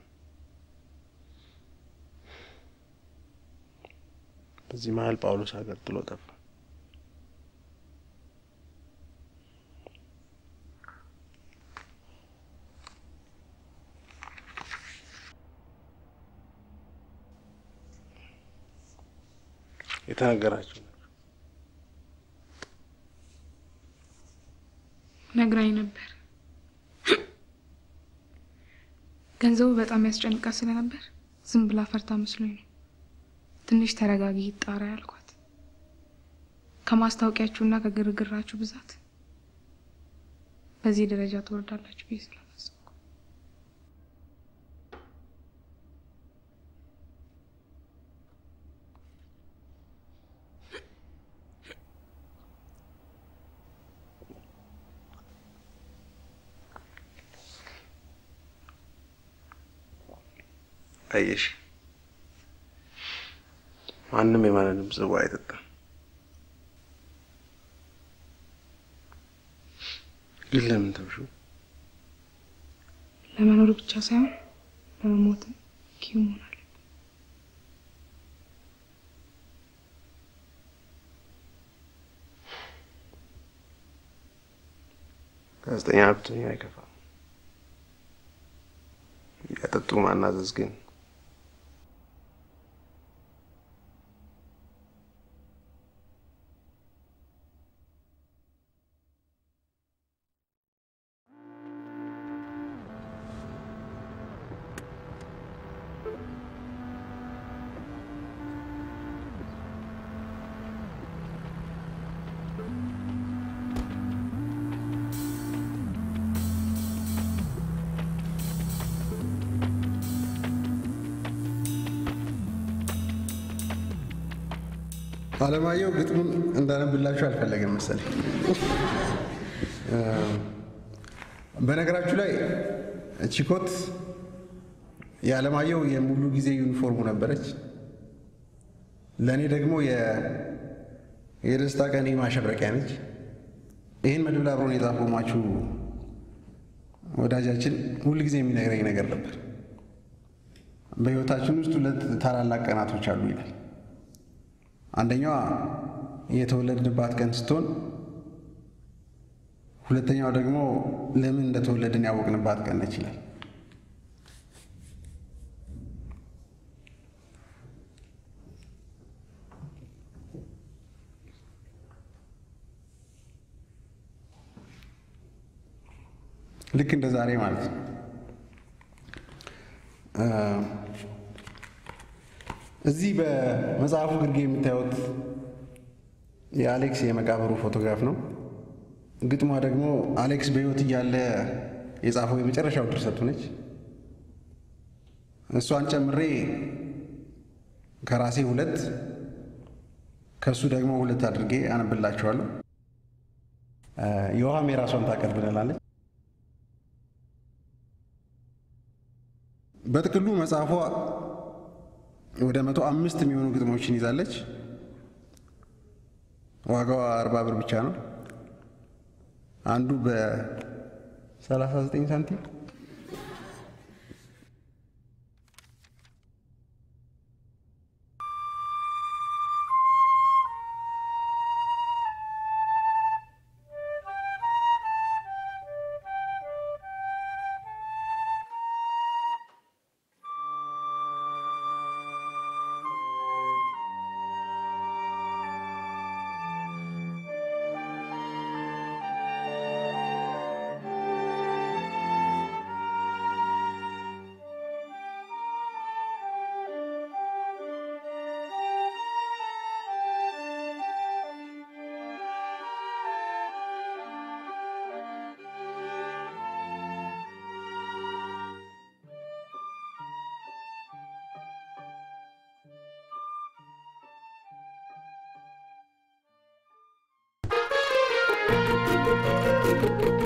زیمال پاولوس اگر طلوع دف. ایتها گرایشون. نگرانی نبر. گنزو بهت آمیز جنگ کسی نبر. زنبلا فردا مسلونی. تنش ترقاقي طارع القوت كما استوقعتونا كغرغراچو بزات بزي درجه توردالاچو بيسلا نسكو ايش ማንም የማንንም ጽዋ አይጠጣ ለምን ተብሹ ለማኖር ብቻ ሳይሆን ለሞት ኪሙናል ጋዜጠኛ ብትሆኝ አይከፋም ያጠጡ ማናዘዝ ግን على ما يوجد قطن عندنا بالله شو الفلقة مثلا. بنقرأ شو لاي تشيكوت يا على ما يوجد يملو جزء يونيفورمنا برج. لاني رقمه يا يرستا كاني ما شبرك عنج. إيه ما دولا بروني ذا هو ما شو وداجا تشين ملو جزء من غيري نقرأ ببر. بيوتاشون استولت ثارا لا كنا توشالوينا. አንደኛው የተወለድንባት ቀን ስትሆን ሁለተኛው ደግሞ ለምን እንደተወለድን ያወቅንባት ቀን ነች ይላል ልክ እንደ ዛሬ ማለት ነው እዚህ በመጽሐፉ ግርጌ የምታዩት የአሌክስ የመቃብሩ ፎቶግራፍ ነው ግጥሟ ደግሞ አሌክስ በህይወት ያለ የጻፈው የመጨረሻው ድርሰቱ ነች እሷን ጨምሬ ከራሴ ሁለት ከሱ ደግሞ ሁለት አድርጌ አነብላችኋለሁ ዮሐሜ ራሷን ታቀርብልናለች በጥቅሉ መጽሐፏ ወደ መቶ አምስት የሚሆኑ ግጥሞችን ይዛለች ዋጋው አርባ ብር ብቻ ነው አንዱ በ39 ሳንቲም Thank you.